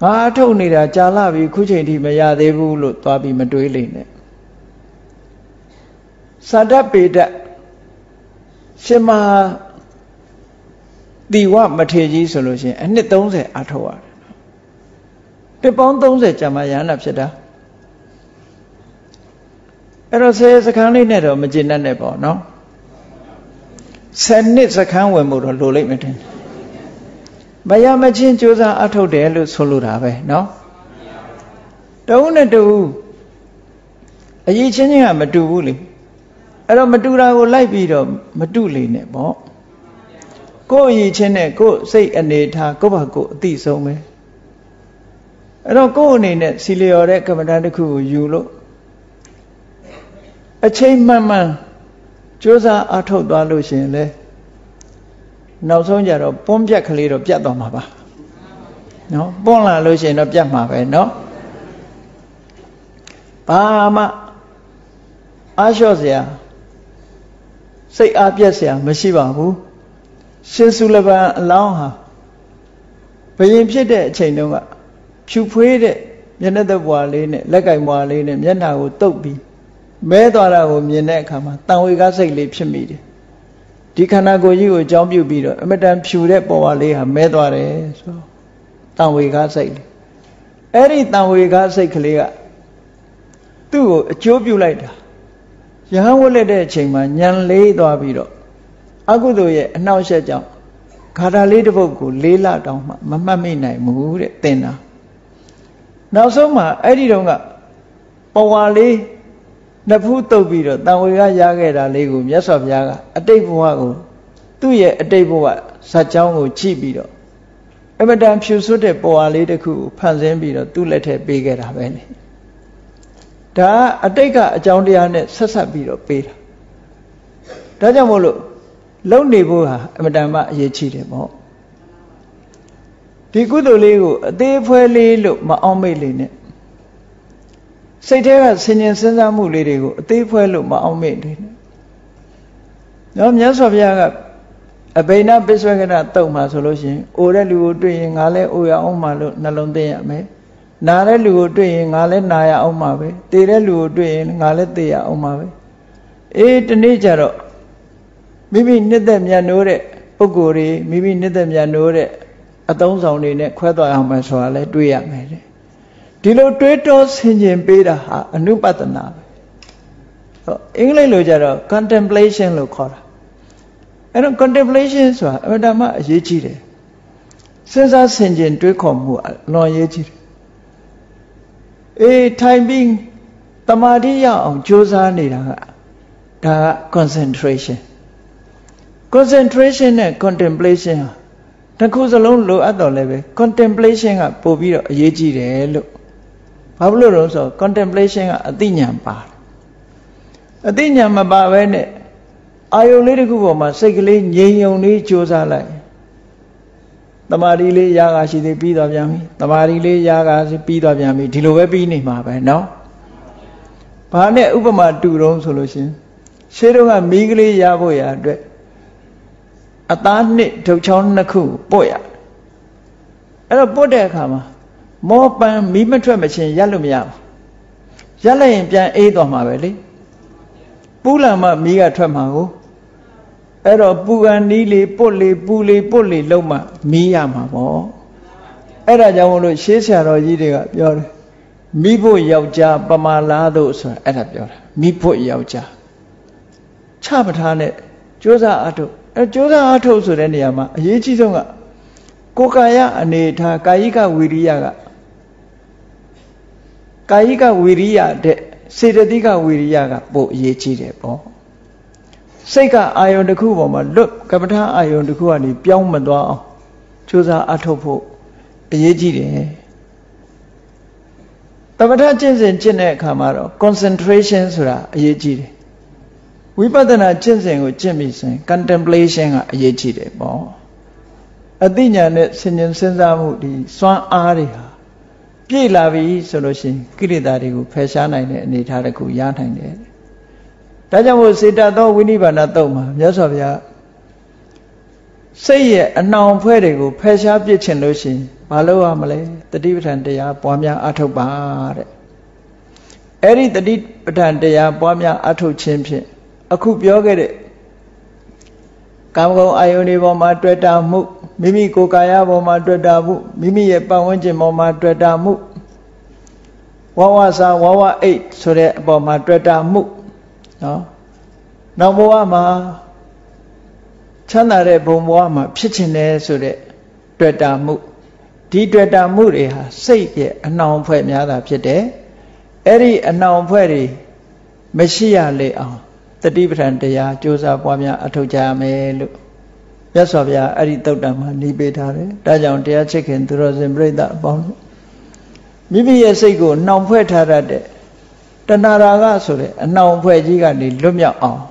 Mà ở thôn này là cha la vì khu trình thì mà gia tế vô lũ tòa bị mà đuổi lên đấy. Sa đáp bế đạc. Sinh mà điều mà thế giới xử lý thế, anh tông sẽ ăn thua. Để bọn tông sẽ chả mà dám làm gì đó. Ở thế giới khang này rồi mà chỉ nên để bỏ nó. Xem nét giới khang về một đồ lô lệ mà thế. Bây giờ mà chỉ cho ra ăn thua để lựa số lựa ra về, nó. Đâu này đâu. Ở dưới chân nhà mà tu bù liền. Ở đó mà tu ra có lại bị rồi mà tu liền này bỏ. cô gì trên này cô xây anh ấy thà cô bảo cô tỷ số mấy, nó cô này nè xí leo đấy các bạn đã được khu du lô, ở trên mà chỗ ra ở thâu đoàn lối trên này, nào xong giờ rồi bom chặt khali rồi chặt đòn mà bà, nó bom là lối trên nó chặt mà vậy nó, ba mà ai cho gì à, xây áp giá gì à, mấy xí bà bu. Sinh sư là bà lão hả? Bởi vì biết đấy chẳng đâu ạ. Chú phê đấy, nhân đất bòa lên này, lấy cái bòa lên này, nhân nào tốt bì. Mấy tòa là của mình này khả mà, tăng với các sách lệp chân bì đấy. Thì khả năng của chú cháu biểu bì rồi, mấy đàn chú đấy bòa lên hả, mấy tòa đấy, tăng với các sách lệp. Ê đi tăng với các sách lệp ạ. Tôi chú biểu lại đó. Chứ không có lệ đấy chẳng mà, nhân lấy tòa bì rồi. Aku tu ye, nau sejauh. Kadang lihat buku, lila dong, mama mina muda tena. Nau semua, ada dong tak? Pawali, nampu tu biru, tahu juga jaga dah legum, ya sab jaga. Ada ibu aku, tu ye ada ibu aku, sajau aku cibiru. Emang dalam susu dek pawali dekku panjang biru, tu leteh bega dah beli. Dah ada juga jauh dia ni sesat biru bela. Dah jauh mulu. Lâu nè bố hả, em đã mạ dễ chì để bố. Thì cứ tổ lê gồ, tế phê lê lộ mà ông mê lê nè. Xây thế hả, sinh nhân sinh ra mù lê đề gồ, tế phê lộ mà ông mê lê nè. Nó nhớ sọp ra gặp, ở bây nà bế xoay cái nà tổng mà sổ lô xin, ô ra lưu ô tuy yên ngá lê ô yá ông mà lộ, nà lông tê yạ mê. Nà ra lưu ô tuy yên ngá lê nà yá ông mà vê, tê ra lưu ô tuy yên ngá lê tê yá ông mà vê. Ê tên nê chả rõ. Mimi nidem ya nure, pukuri, mimi nidem ya nure, atau sauni ne, kau tahu apa soal le, dua macam ni. Di luar dua senjam beda, anu patan apa? Ingat lagi jadu contemplation lo kor. Enam contemplation so, ada mana je ciri? Sesa senjam dua kamu, no je ciri. Timing, tamadi ya, josa ni dah concentration. Concentration and contemplation. Then who's alone low at the level? Contemplation at Bobby or Yejirelo. Pablo Rosso, contemplation at Dinyam Bar. At Dinyam Bar when I only go for my second ye only chose a lie. The Marile Yagashi the Pita Yami, the Marile Yagashi Pita Yami, Dilovebini Maba, no? Pane Upama two wrong solution. Shedonga Migli Yaboya. Ta nị thấu chọn là khử bội à, đó bội đấy cả mà, mò bàn mì mà chuẩn bị xin giá luôn nhau, giá này chẳng ai đoán mà vậy đi, bù là mà mì cả chuẩn mà u, đó bù ăn đi lì bù lì lâu mà mì à mà bỏ, đó giống như xé xẻ rồi gì đấy cả, rồi mì bội giàu cha, băm mà lá đỗ xoài, đó rồi mì bội giàu cha, cha mà thà này, chúa ra ở đâu? Chúng ta thấu số này nè mà, dễ chịu không ạ? Cô cái á, nè thà cái cả viriya để xây ra đi cả viriya cả bộ dễ chịu đấy bỏ. Xây cả ion được khu mà lúc các bạn thấy ion được khu anh đi béo mà đó, chúng ta thấu phụ dễ chịu đấy. Các bạn thấy trên này khám mà đó, concentration sura dễ chịu đấy. Vipadana chensen của chân bị sen contemplation à dễ chịu đấy bỏ. Ở đây nhà này sinh nhân sinh ra một đi xoan á đi ha, chỉ là vì số lượng sinh kỹ thuật đi của phê sáng này này nít thà được của giá thành đấy. Tại sao một sinh ra đâu với ni bạn đã đâu mà nhớ sao vậy? Xây nhà anh nào phê được của phê sáng biết chân lượng sinh, bà lâu à mà lấy tự đi thành để nhà bỏ nhà ăn thâu ba đấy. Ở đây tự đi thành để nhà bỏ nhà ăn thâu chim chim. Aku belajar deh. Kamu ayo ni bawa madu damu, mimi kokaya bawa madu damu, mimi apa macam bawa madu damu. Wawa sa wawa eight sore bawa madu damu. Nama wama, chana re bawa wama, pichine sore madu damu. Di madu damu dia seje enam puluh milyar pichide. Eri enam puluh Malaysia le. Tadi beranda ya, jauh sahaja punya atau jam elu. Yat Savya Aritotama Nibetare, Rajan Tia Chicken to Rosembreda Bond. Bibi Yasego, non puetarade, Tanaraga Sore, and non puetigani, Lumia on.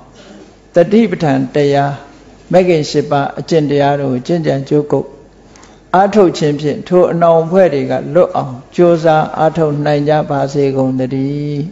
The deep tan dea, Megan Shiba, Gendiano, Gendian Joko. Ato Champion, two non puetiga, look on, Josa, Ato Naya Basego, the dee.